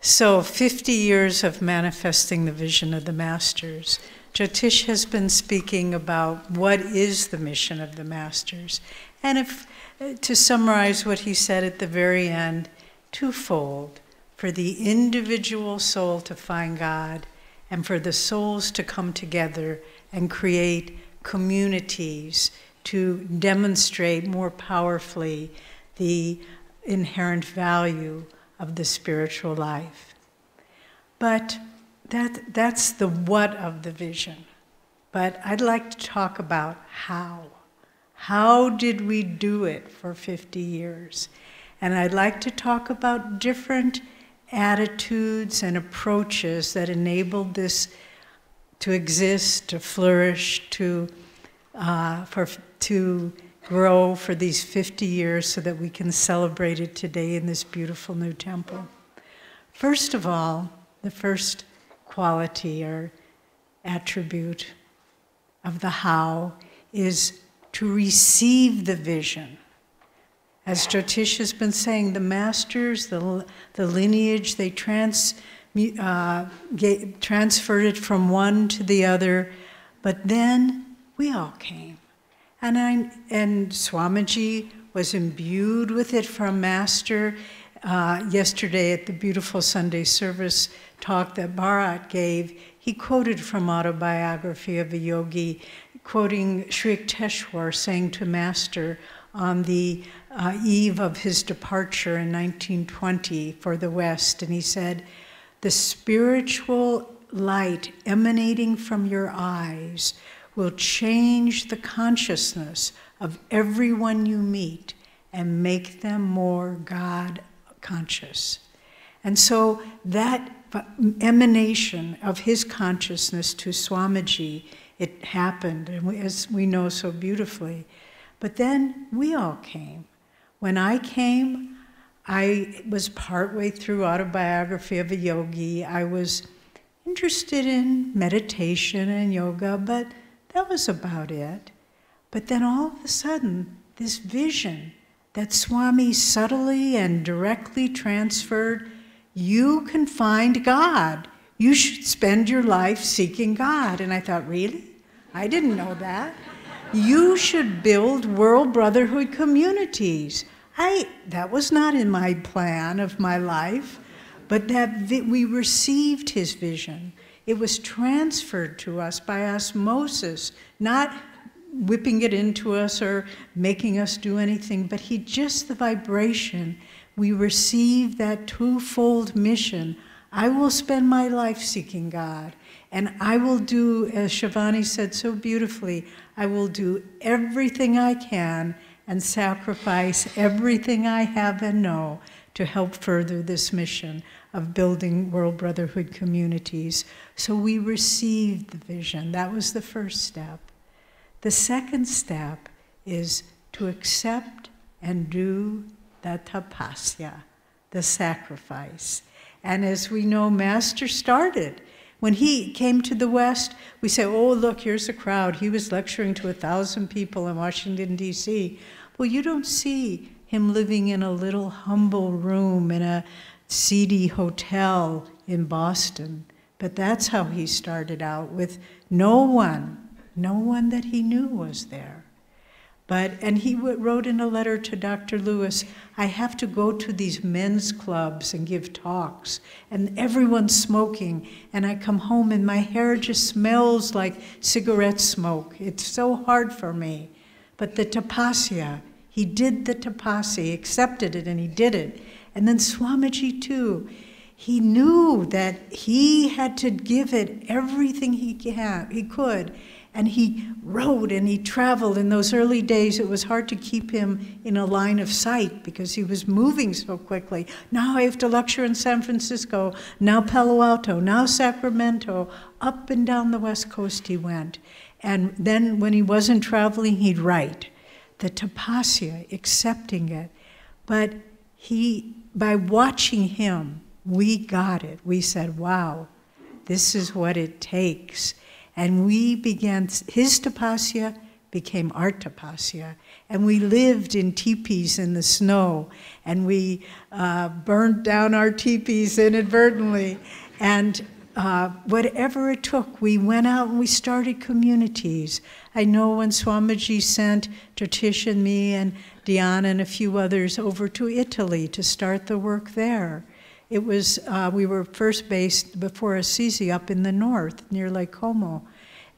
So 50 years of manifesting the vision of the masters. Jyotish has been speaking about what is the mission of the masters. And if to summarize what he said at the very end, twofold: for the individual soul to find God, and for the souls to come together and create communities to demonstrate more powerfully the inherent value of the spiritual life. But that's the what of the vision. But I'd like to talk about how. How did we do it for 50 years? And I'd like to talk about different attitudes and approaches that enabled this to exist, to flourish, to grow for these 50 years so that we can celebrate it today in this beautiful new temple. First of all, the first quality or attribute of the how is to receive the vision. As Jyotish has been saying, the masters, the lineage, they transferred it from one to the other, but then we all came. And Swamiji was imbued with it from Master. Yesterday at the beautiful Sunday service talk that Bharat gave, he quoted from Autobiography of a Yogi, quoting Sri Yukteswar saying to Master on the eve of his departure in 1920 for the West, and he said, "The spiritual light emanating from your eyes will change the consciousness of everyone you meet and make them more God conscious." And so that emanation of his consciousness to Swamiji, it happened, and as we know so beautifully. But then we all came. When I came, I was partway through Autobiography of a Yogi. I was interested in meditation and yoga, but that was about it. But then all of a sudden, this vision that Swami subtly and directly transferred, you can find God. You should spend your life seeking God. And I thought, really? I didn't know that. You should build world brotherhood communities. That was not in my plan of my life, but that we received his vision. It was transferred to us by osmosis, not whipping it into us or making us do anything, but just the vibration. We received that twofold mission. I will spend my life seeking God, and I will do, as Shivani said so beautifully, I will do everything I can and sacrifice everything I have and know to help further this mission of building world brotherhood communities. So we received the vision. That was the first step. The second step is to accept and do the tapasya, the sacrifice. And as we know, Master started. When he came to the West, we say, oh, look, here's a crowd. He was lecturing to 1,000 people in Washington, D.C. Well, you don't see him living in a little humble room in a seedy hotel in Boston. But that's how he started out, with no one that he knew was there. And he wrote in a letter to Dr. Lewis, I have to go to these men's clubs and give talks, and everyone's smoking, and I come home and my hair just smells like cigarette smoke. It's so hard for me. But the tapasya, he did the tapasya, he accepted it and he did it. And then Swamiji too, he knew that he had to give it everything he could. And he rode and he traveled. In those early days, it was hard to keep him in a line of sight because he was moving so quickly. Now I have to lecture in San Francisco, now Palo Alto, now Sacramento. Up and down the West Coast he went. And then when he wasn't traveling, he'd write. The tapasya, accepting it. But he, by watching him, we got it. We said, wow, this is what it takes. And we began, his tapasya became our tapasya. And we lived in teepees in the snow. And we burned down our teepees inadvertently. And whatever it took, we went out and we started communities. I know when Swamiji sent Jyotish and me and Diana and a few others over to Italy to start the work there. It was, we were first based before Assisi up in the north, near Lake Como.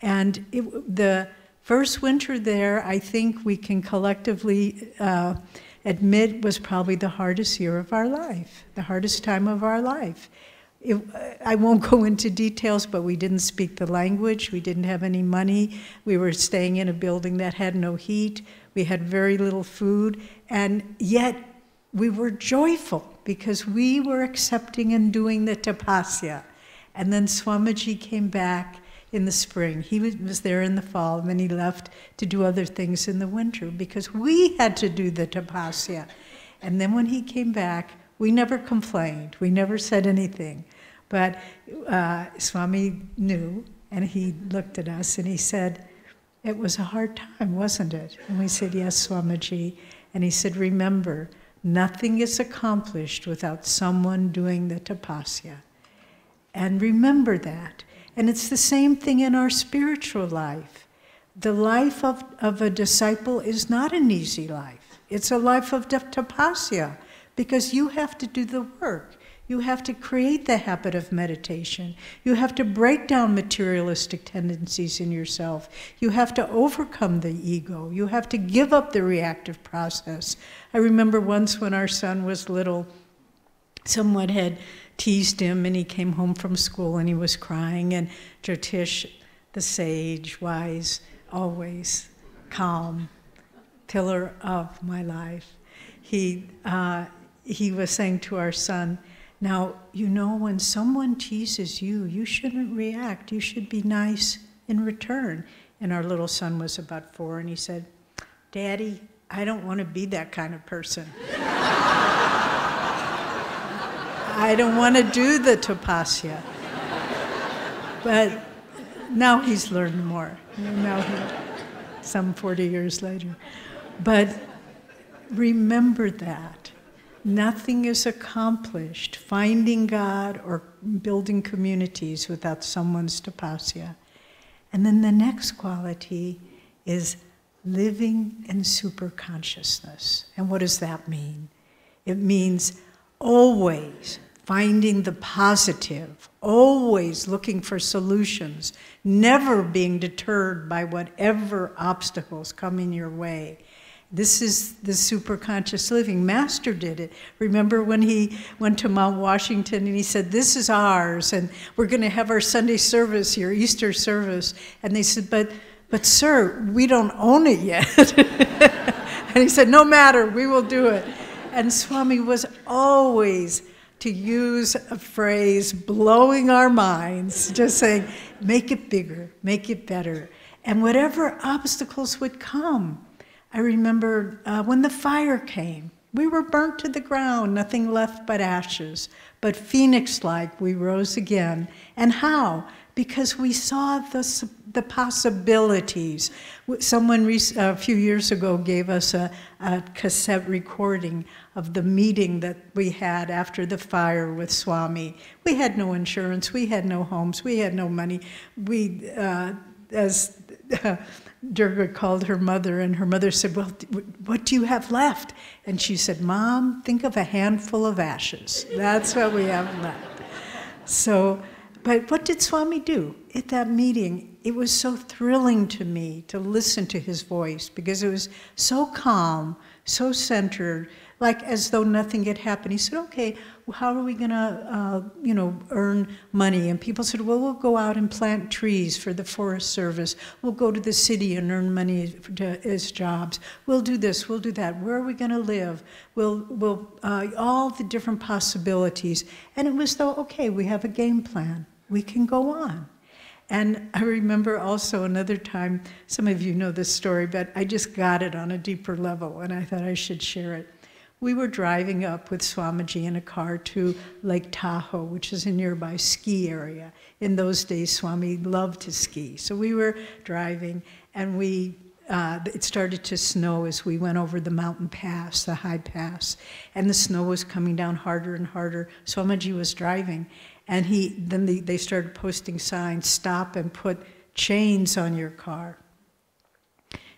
And the first winter there, I think we can collectively admit, was probably the hardest year of our life, the hardest time of our life. I won't go into details, but we didn't speak the language. We didn't have any money. We were staying in a building that had no heat. We had very little food. And yet, we were joyful, because we were accepting and doing the tapasya. And then Swamiji came back in the spring. He was there in the fall, and then he left to do other things in the winter, because we had to do the tapasya. And then when he came back, we never complained. We never said anything. But Swami knew, and he looked at us, and he said, it was a hard time, wasn't it? And we said, yes, Swamiji. And he said, remember, nothing is accomplished without someone doing the tapasya. And remember that. And it's the same thing in our spiritual life. The life of a disciple is not an easy life. It's a life of tapasya, because you have to do the work. You have to create the habit of meditation. You have to break down materialistic tendencies in yourself. You have to overcome the ego. You have to give up the reactive process. I remember once when our son was little, someone had teased him, and he came home from school and he was crying, and Jyotish, the sage, wise, always calm, pillar of my life, he was saying to our son, now, you know, when someone teases you, you shouldn't react. You should be nice in return. And our little son was about 4, and he said, Daddy, I don't want to be that kind of person. I don't want to do the tapasya. But now he's learned more, now some 40 years later. But remember that. Nothing is accomplished, finding God or building communities, without someone's tapasya. And then the next quality is living in superconsciousness. And what does that mean? It means always finding the positive, always looking for solutions, never being deterred by whatever obstacles come in your way. This is the superconscious living. Master did it. Remember when he went to Mount Washington and he said, this is ours, and we're going to have our Sunday service, your Easter service. And they said, but sir, we don't own it yet. And he said, no matter, we will do it. And Swami was always, to use a phrase, blowing our minds, just saying, make it bigger, make it better. And whatever obstacles would come. I remember when the fire came, we were burnt to the ground, nothing left but ashes. But phoenix-like, we rose again. And how? Because we saw the possibilities. Someone a few years ago gave us a cassette recording of the meeting that we had after the fire with Swami. We had no insurance, we had no homes, we had no money. We, as Durga called her mother, and her mother said, well, what do you have left? And she said, Mom, think of a handful of ashes. That's what we have left. So, but what did Swami do at that meeting? It was so thrilling to me to listen to his voice, because it was so calm, so centered, like as though nothing had happened. He said, okay, well, how are we gonna earn money? And people said, well, we'll go out and plant trees for the Forest Service. We'll go to the city and earn money as jobs. We'll do this, we'll do that. Where are we gonna live? We'll all the different possibilities. And it was though, okay, we have a game plan. We can go on. And I remember also another time, some of you know this story, but I just got it on a deeper level and I thought I should share it. We were driving up with Swamiji in a car to Lake Tahoe, which is a nearby ski area. In those days, Swami loved to ski. So we were driving, and it started to snow as we went over the mountain pass, the high pass, and the snow was coming down harder and harder. Swamiji was driving, and they started posting signs, stop and put chains on your car.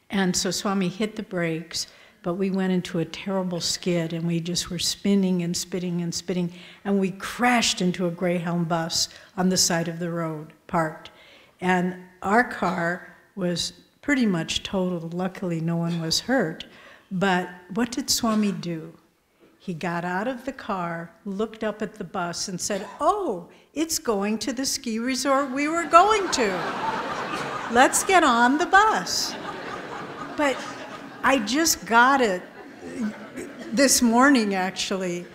And so Swami hit the brakes, but we went into a terrible skid, and we just were spinning and spinning and spinning, and we crashed into a Greyhound bus on the side of the road, parked. And our car was pretty much totaled. Luckily, no one was hurt. But what did Swami do? He got out of the car, looked up at the bus, and said, oh, it's going to the ski resort we were going to. Let's get on the bus. But I just got it this morning, actually.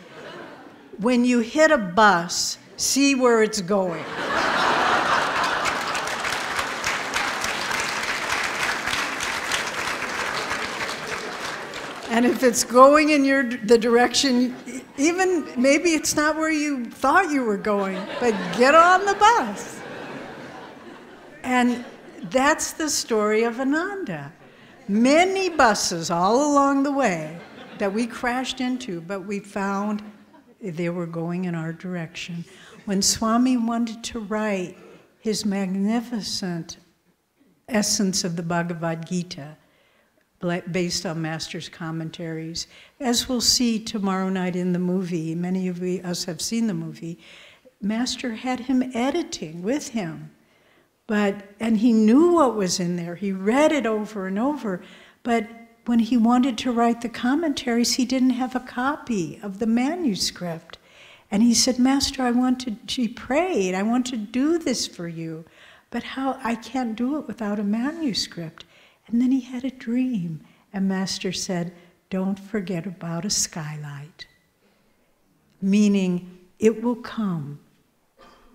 When you hit a bus, see where it's going. And if it's going in the direction, even maybe it's not where you thought you were going, but get on the bus. And that's the story of Ananda. Many buses all along the way that we crashed into, but we found they were going in our direction. When Swami wanted to write his magnificent essence of the Bhagavad Gita, based on Master's commentaries, as we'll see tomorrow night in the movie, many of us have seen the movie, Master had him editing with him. And he knew what was in there. He read it over and over. But when he wanted to write the commentaries, he didn't have a copy of the manuscript. And he said, Master, she prayed, I want to do this for you. But I can't do it without a manuscript. And then he had a dream. And Master said, don't forget about a skylight. Meaning, it will come.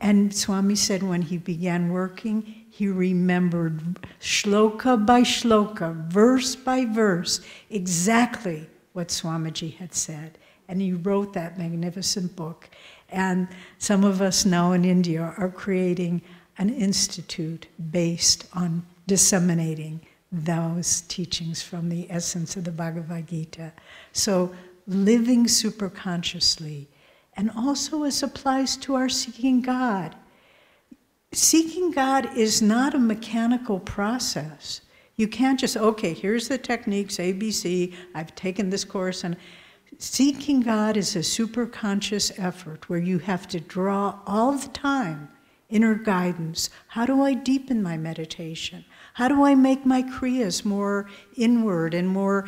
And Swami said when he began working, he remembered shloka by shloka, verse by verse, exactly what Swamiji had said. And he wrote that magnificent book. And some of us now in India are creating an institute based on disseminating those teachings from the essence of the Bhagavad Gita. So living superconsciously. And also as applies to our seeking God. Seeking God is not a mechanical process. You can't just, okay, here's the techniques, A, B, C, I've taken this course. And seeking God is a superconscious effort where you have to draw all the time inner guidance. How do I deepen my meditation? How do I make my kriyas more inward and more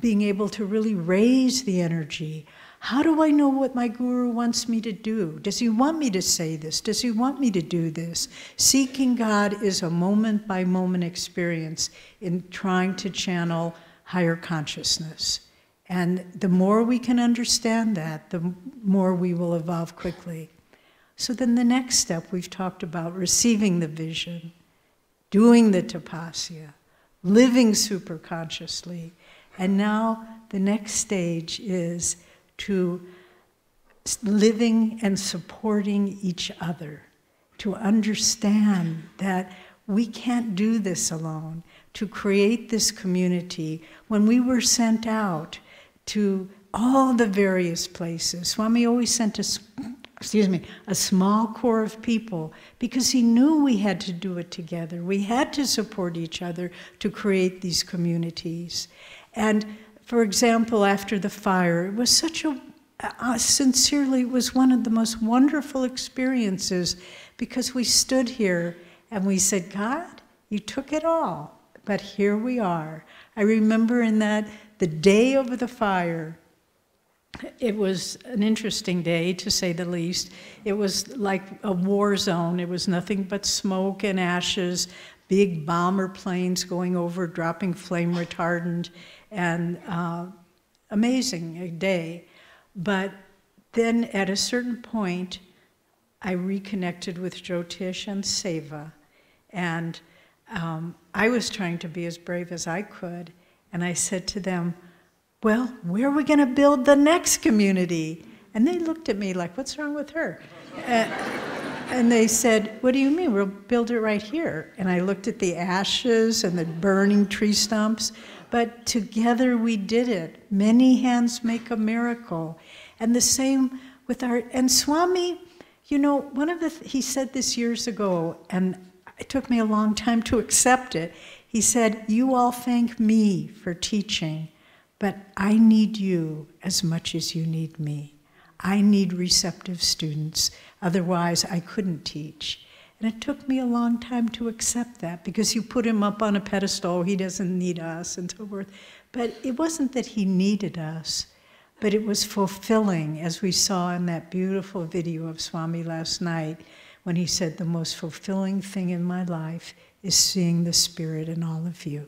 being able to really raise the energy? How do I know what my guru wants me to do? Does he want me to say this? Does he want me to do this? Seeking God is a moment-by-moment experience in trying to channel higher consciousness. And the more we can understand that, the more we will evolve quickly. So then the next step we've talked about, receiving the vision, doing the tapasya, living superconsciously, and now the next stage is to living and supporting each other, to understand that we can't do this alone, to create this community. When we were sent out to all the various places, Swami always sent us, a small core of people, because he knew we had to do it together. We had to support each other to create these communities. And for example, after the fire, it was such a, sincerely, it was one of the most wonderful experiences, because we stood here and we said, God, you took it all, but here we are. I remember in that, the day of the fire, it was an interesting day, to say the least. It was like a war zone. It was nothing but smoke and ashes, big bomber planes going over, dropping flame retardant, and amazing day. But then at a certain point, I reconnected with Jyotish and Seva, and I was trying to be as brave as I could, and I said to them, well, where are we going to build the next community? And they looked at me like, what's wrong with her? And they said, what do you mean? We'll build it right here. And I looked at the ashes and the burning tree stumps. But together we did it. Many hands make a miracle. And the same with our, and Swami, you know, one of the, he said this years ago, and it took me a long time to accept it. He said, you all thank me for teaching, but I need you as much as you need me. I need receptive students, otherwise I couldn't teach. And it took me a long time to accept that, because you put him up on a pedestal, he doesn't need us and so forth. But it wasn't that he needed us, but it was fulfilling, as we saw in that beautiful video of Swami last night, when he said, the most fulfilling thing in my life is seeing the Spirit in all of you.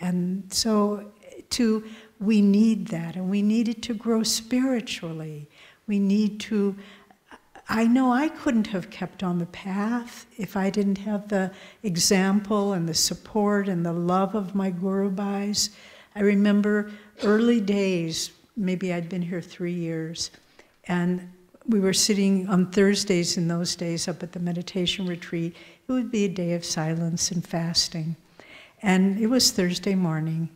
And so, too, we need that, and we need it to grow spiritually. We need to, I know I couldn't have kept on the path if I didn't have the example and the support and the love of my Guru Bhais. I remember early days, maybe I'd been here 3 years, and we were sitting on Thursdays in those days up at the meditation retreat. It would be a day of silence and fasting. And it was Thursday morning.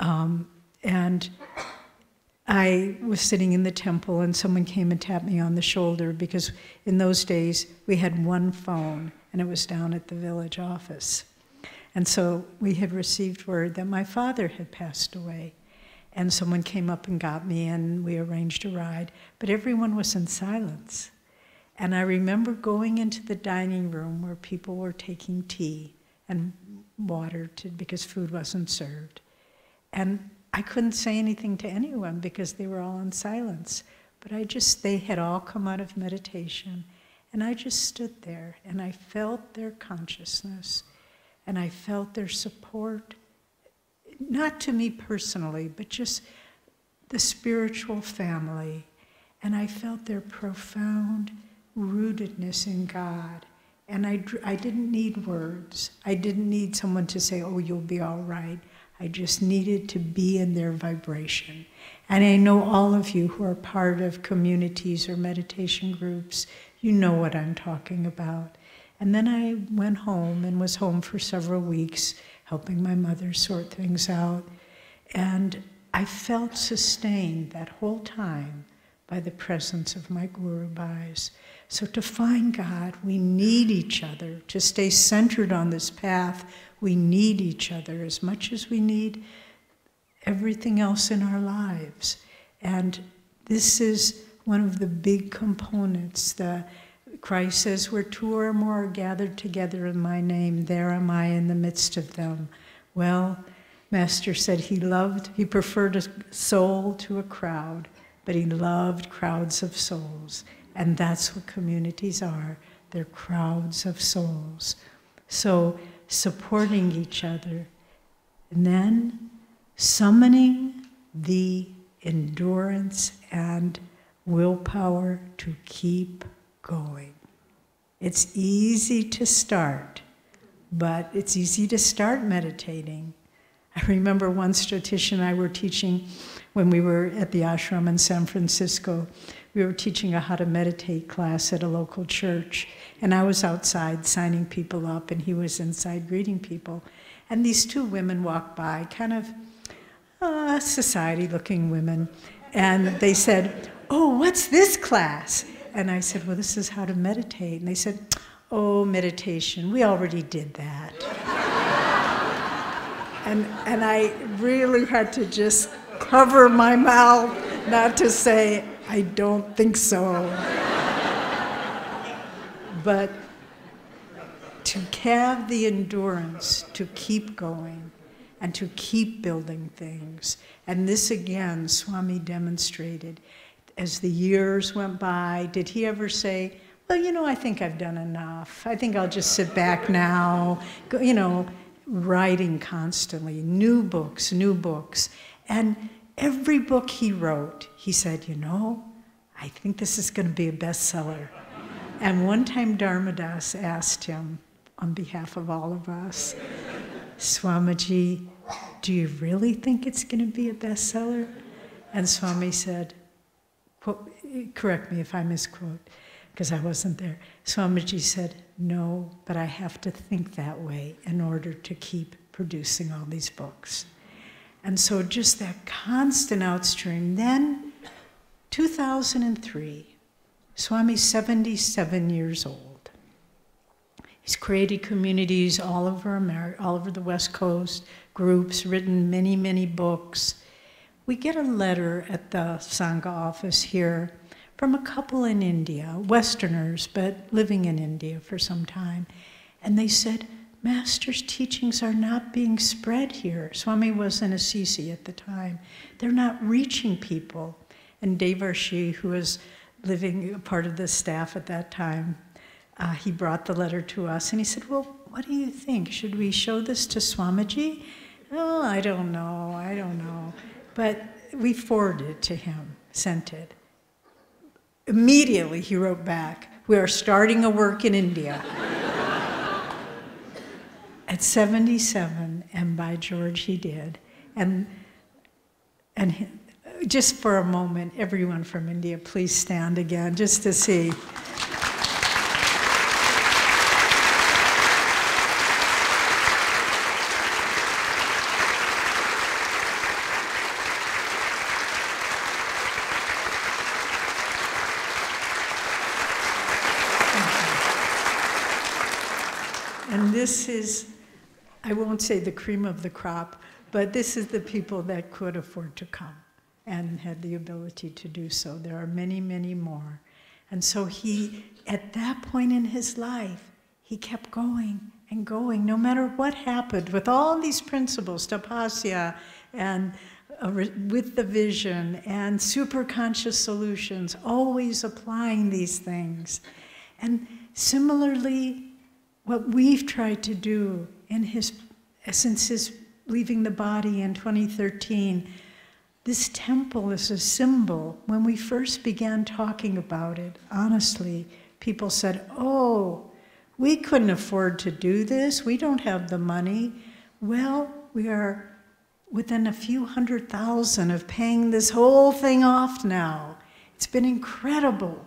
And I was sitting in the temple, and someone came and tapped me on the shoulder, because in those days we had one phone, and it was down at the village office. And so we had received word that my father had passed away, and someone came up and got me, and we arranged a ride, but everyone was in silence. And I remember going into the dining room where people were taking tea and water, because food wasn't served. And I couldn't say anything to anyone because they were all in silence. But I just, they had all come out of meditation. And I just stood there and I felt their consciousness and I felt their support, not to me personally, but just the spiritual family. And I felt their profound rootedness in God. And I didn't need words. I didn't need someone to say, oh, you'll be all right. I just needed to be in their vibration. And I know all of you who are part of communities or meditation groups, you know what I'm talking about. And then I went home and was home for several weeks, helping my mother sort things out. And I felt sustained that whole time by the presence of my Guru Bhais. So to find God, we need each other. To stay centered on this path, we need each other as much as we need everything else in our lives. And this is one of the big components. Christ says, where two or more are gathered together in my name, there am I in the midst of them. Well, Master said he preferred a soul to a crowd, but he loved crowds of souls. And that's what communities are. They're crowds of souls. So supporting each other, and then summoning the endurance and willpower to keep going. It's easy to start, but it's easy to start meditating. I remember one statistician I were teaching when we were at the ashram in San Francisco. We were teaching a how to meditate class at a local church, and I was outside signing people up, and he was inside greeting people. And these two women walked by, kind of society-looking women, and they said, "Oh, what's this class?" And I said, "Well, this is how to meditate." And they said, "Oh, meditation, we already did that." and I really had to just cover my mouth not to say, "I don't think so." But to have the endurance to keep going and to keep building things. And this again, Swami demonstrated. As the years went by, did he ever say, "Well, you know, I think I've done enough. I think I'll just sit back now." You know, writing constantly, new books. And every book he wrote, he said, "You know, I think this is going to be a bestseller." And one time Dharmadas asked him, on behalf of all of us, "Swamiji, do you really think it's going to be a bestseller?" And Swami said, correct me if I misquote, because I wasn't there. Swamiji said, "No, but I have to think that way in order to keep producing all these books." And so just that constant outstream. Then, 2003, Swami's 77 years old. He's created communities all over America, all over the West Coast, groups, written many, many books. We get a letter at the Sangha office here from a couple in India, Westerners, but living in India for some time. And they said, "Master's teachings are not being spread here." Swami was in Assisi at the time. "They're not reaching people." And Devarshi, who was living part of the staff at that time, he brought the letter to us and he said, "Well, what do you think? Should we show this to Swamiji?" "Oh, I don't know. But we forwarded it to him, sent it. Immediately he wrote back, "We are starting a work in India." At 77, and by George, he did. And just for a moment, everyone from India, please stand again, just to see. And this is, I won't say the cream of the crop, but this is the people that could afford to come and had the ability to do so. There are many, many more. And so he, at that point in his life, he kept going and going, no matter what happened, with all these principles, tapasya, and with the vision, and superconscious solutions, always applying these things. And similarly, what we've tried to do since his leaving the body in 2013, this temple is a symbol. When we first began talking about it, honestly, people said, "Oh, we couldn't afford to do this. We don't have the money." Well, we are within a few hundred thousand of paying this whole thing off now. It's been incredible.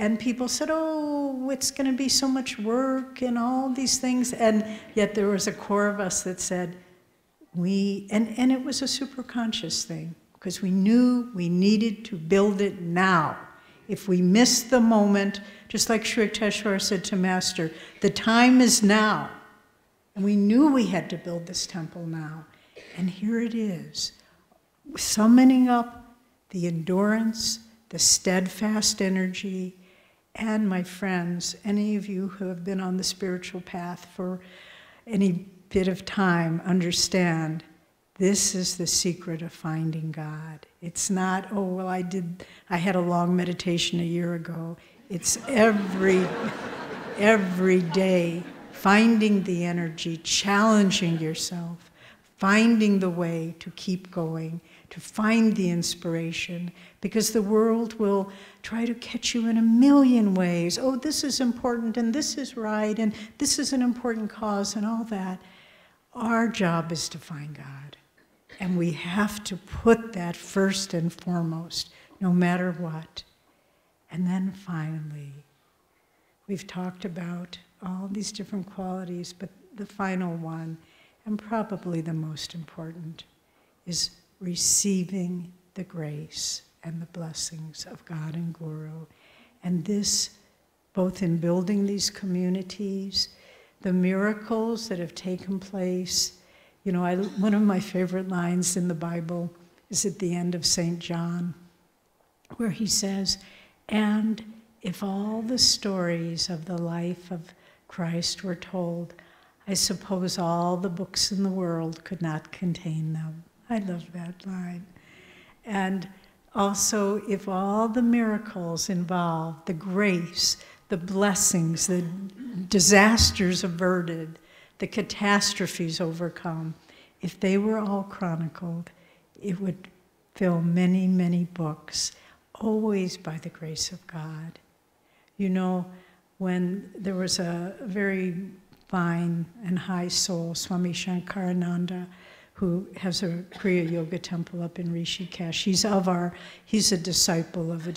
And people said, "Oh, it's going to be so much work and all these things." And yet there was a core of us that said, and it was a superconscious thing, because we knew we needed to build it now. If we missed the moment, just like Sri Yukteswar said to Master, the time is now. And we knew we had to build this temple now. And here it is, summoning up the endurance, the steadfast energy. And my friends, any of you who have been on the spiritual path for any bit of time, understand this is the secret of finding God. It's not, "Oh, well, I had a long meditation a year ago." It's every day finding the energy, challenging yourself, finding the way to keep going, to find the inspiration, because the world will try to catch you in a million ways. Oh, this is important, and this is right, and this is an important cause, and all that. Our job is to find God, and we have to put that first and foremost, no matter what. And then finally, we've talked about all these different qualities, but the final one, and probably the most important, is receiving the grace and the blessings of God and Guru. And this, both in building these communities, the miracles that have taken place. You know, one of my favorite lines in the Bible is at the end of St. John, where he says, "And if all the stories of the life of Christ were told, I suppose all the books in the world could not contain them." I love that line. And also, if all the miracles involved, the grace, the blessings, the disasters averted, the catastrophes overcome, if they were all chronicled, it would fill many, many books, always by the grace of God. You know, when there was a very fine and high soul, Swami Shankarananda, who has a Kriya Yoga temple up in Rishikesh. He's a disciple of Sri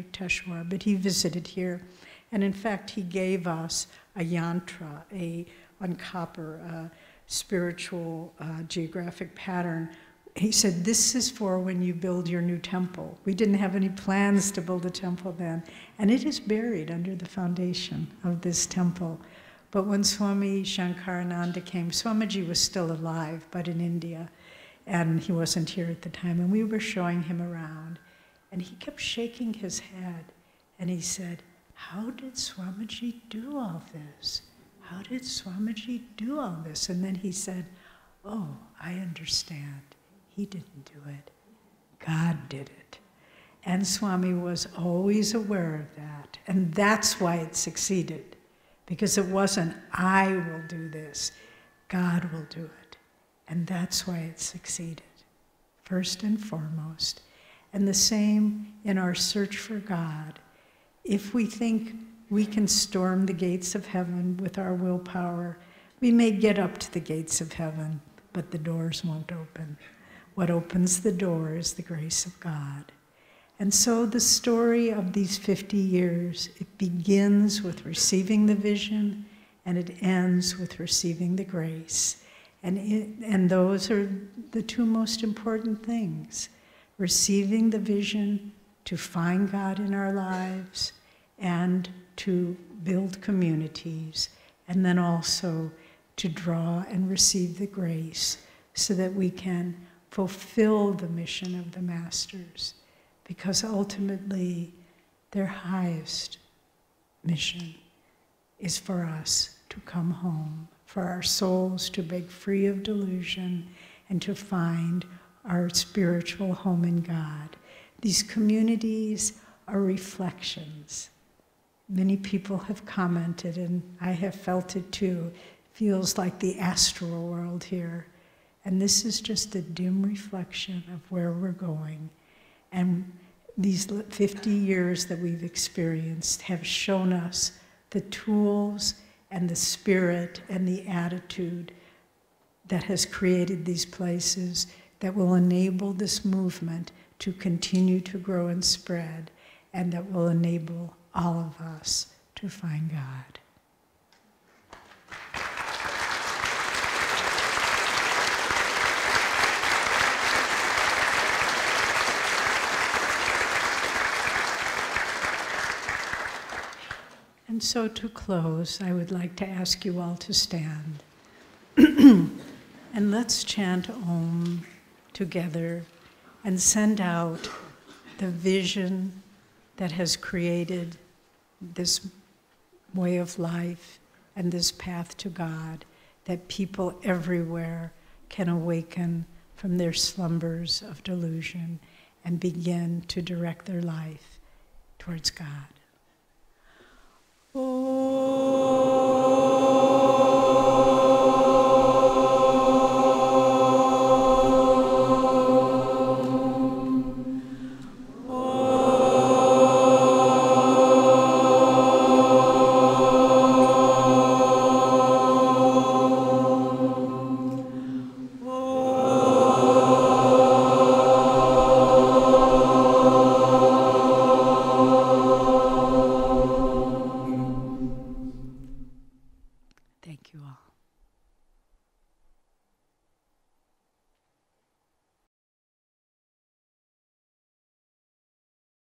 Yukteswar, but he visited here. And in fact, he gave us a yantra, on copper, a spiritual geographic pattern. He said, "This is for when you build your new temple." We didn't have any plans to build a temple then. And it is buried under the foundation of this temple. But when Swami Shankarananda came, Swamiji was still alive, but in India, and he wasn't here at the time, and we were showing him around, and he kept shaking his head, and he said, "How did Swamiji do all this? How did Swamiji do all this?" And then he said, "Oh, I understand. He didn't do it. God did it." And Swami was always aware of that, and that's why it succeeded. Because it wasn't, "I will do this," God will do it. And that's why it succeeded, first and foremost. And the same in our search for God. If we think we can storm the gates of heaven with our willpower, we may get up to the gates of heaven, but the doors won't open. What opens the door is the grace of God. And so the story of these 50 years, it begins with receiving the vision, and it ends with receiving the grace. And those are the two most important things: receiving the vision to find God in our lives and to build communities, and then also to draw and receive the grace so that we can fulfill the mission of the Masters. Because ultimately, their highest mission is for us to come home, for our souls to break free of delusion, and to find our spiritual home in God. These communities are reflections. Many people have commented, and I have felt it too, feels like the astral world here. And this is just a dim reflection of where we're going. And these 50 years that we've experienced have shown us the tools and the spirit and the attitude that has created these places that will enable this movement to continue to grow and spread, and that will enable all of us to find God. And so to close, I would like to ask you all to stand. And let's chant Aum together and send out the vision that has created this way of life and this path to God, that people everywhere can awaken from their slumbers of delusion and begin to direct their life towards God. Oh. Thank you all.